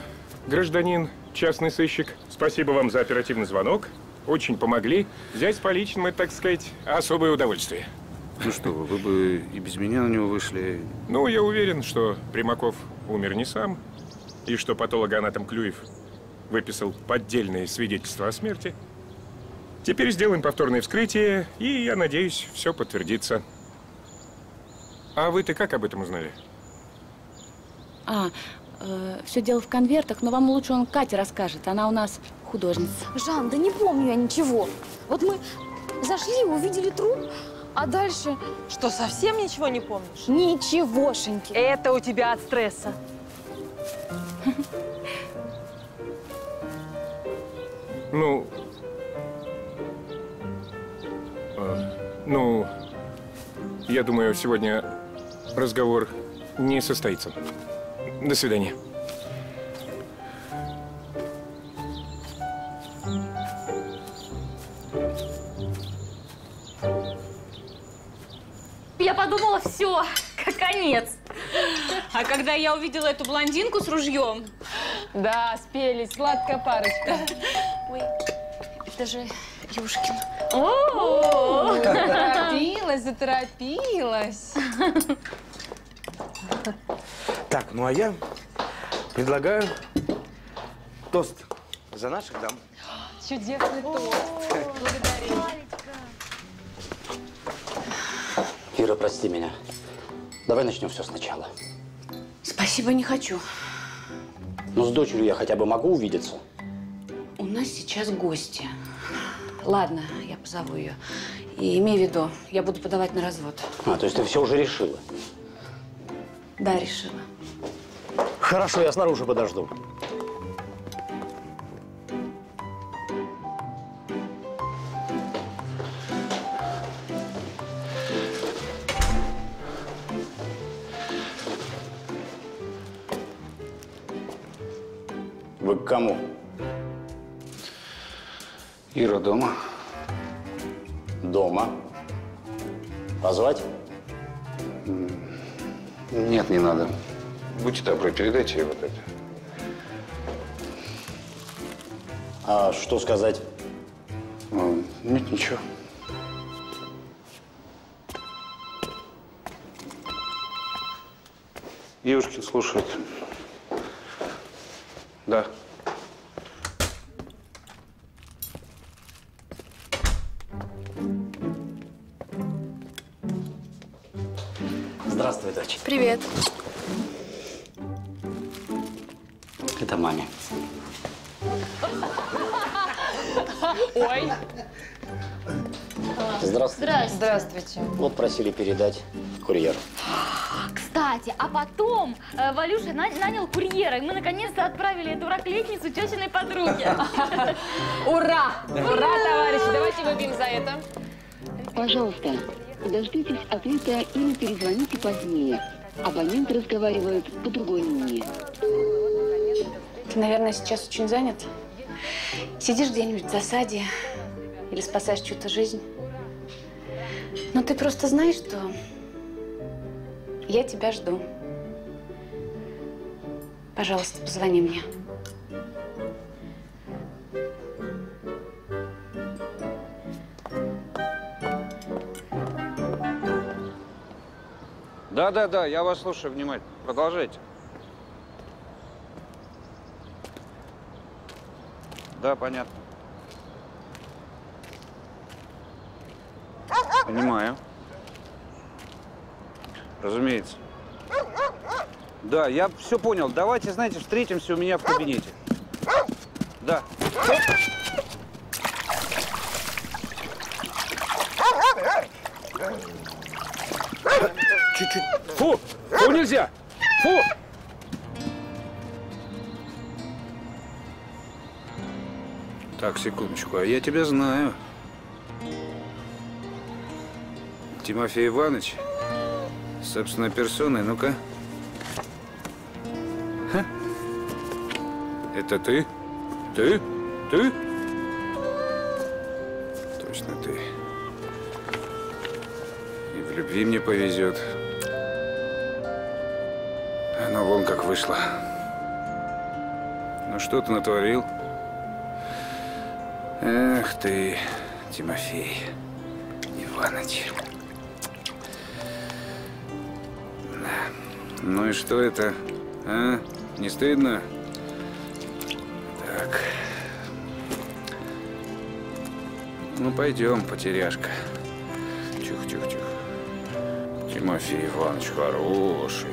гражданин, частный сыщик, спасибо вам за оперативный звонок. Очень помогли. Взять с поличным – это, так сказать, особое удовольствие. Ну что, вы бы и без меня на него вышли. Ну, я уверен, что Примаков умер не сам, и что патологоанатом Клюев выписал поддельные свидетельства о смерти. Теперь сделаем повторное вскрытие, и, я надеюсь, все подтвердится. А вы-то как об этом узнали? Все дело в конвертах, но вам лучше он Кате расскажет. Она у нас художница. Жан, да не помню я ничего. Вот мы зашли, увидели труп, а дальше… Что, совсем ничего не помнишь? Ничегошеньки. Это у тебя от стресса. Ну… Ну… Я думаю, сегодня разговор не состоится. До свидания. Я подумала, все, конец. А когда я увидела эту блондинку с ружьем… Да, спелись, сладкая парочка. Ой, это же Ивушкин. О, заторопилась, заторопилась. Так, ну а я предлагаю тост за наших дам. Чудесный тост. Благодарю. Ира, прости меня. Давай начнем все сначала. Спасибо, не хочу. Ну, с дочерью я хотя бы могу увидеться. У нас сейчас гости. Ладно, я позову ее. И имей в виду, я буду подавать на развод. А, то есть ты все уже решила? Да, решила. Хорошо, я снаружи подожду. Вы к кому? Ира дома. Дома. Позвать? Нет, не надо. Будьте добры, передайте ей вот это. А что сказать? Нет, ничего. Ивушкин слушает. Да. Здравствуй, дочь. Привет. Это Мане. Ой. Здравствуйте. Здравствуйте. Вот просили передать курьеру. Кстати, а потом Валюша нанял курьера, и мы наконец-то отправили эту раклетницу тетиной подруге. Ура! Ура, товарищи! Давайте выпьем за это. Пожалуйста, дождитесь ответа или перезвоните позднее. Абонент разговаривает по другой линии. Ты, наверное, сейчас очень занят. Сидишь где-нибудь в засаде или спасаешь чью-то жизнь. Но ты просто знаешь, что я тебя жду. Пожалуйста, позвони мне. Да, я вас слушаю внимательно. Продолжайте. Да, понятно. Понимаю. Разумеется. Да, я все понял. Давайте, знаете, встретимся у меня в кабинете. Да. Чуть-чуть. Фу! Фу, нельзя! Фу! Так, секундочку, а я тебя знаю. Тимофей Иванович, собственной персоной, ну-ка. Это ты? Ты? Ты? Точно ты. И в любви мне повезет. Оно вон как вышло. Ну что ты натворил? Эх ты, Тимофей Иванович. Ну и что это, а? Не стыдно? Так. Ну пойдем, потеряшка. Тихо. Тимофей Иванович хороший.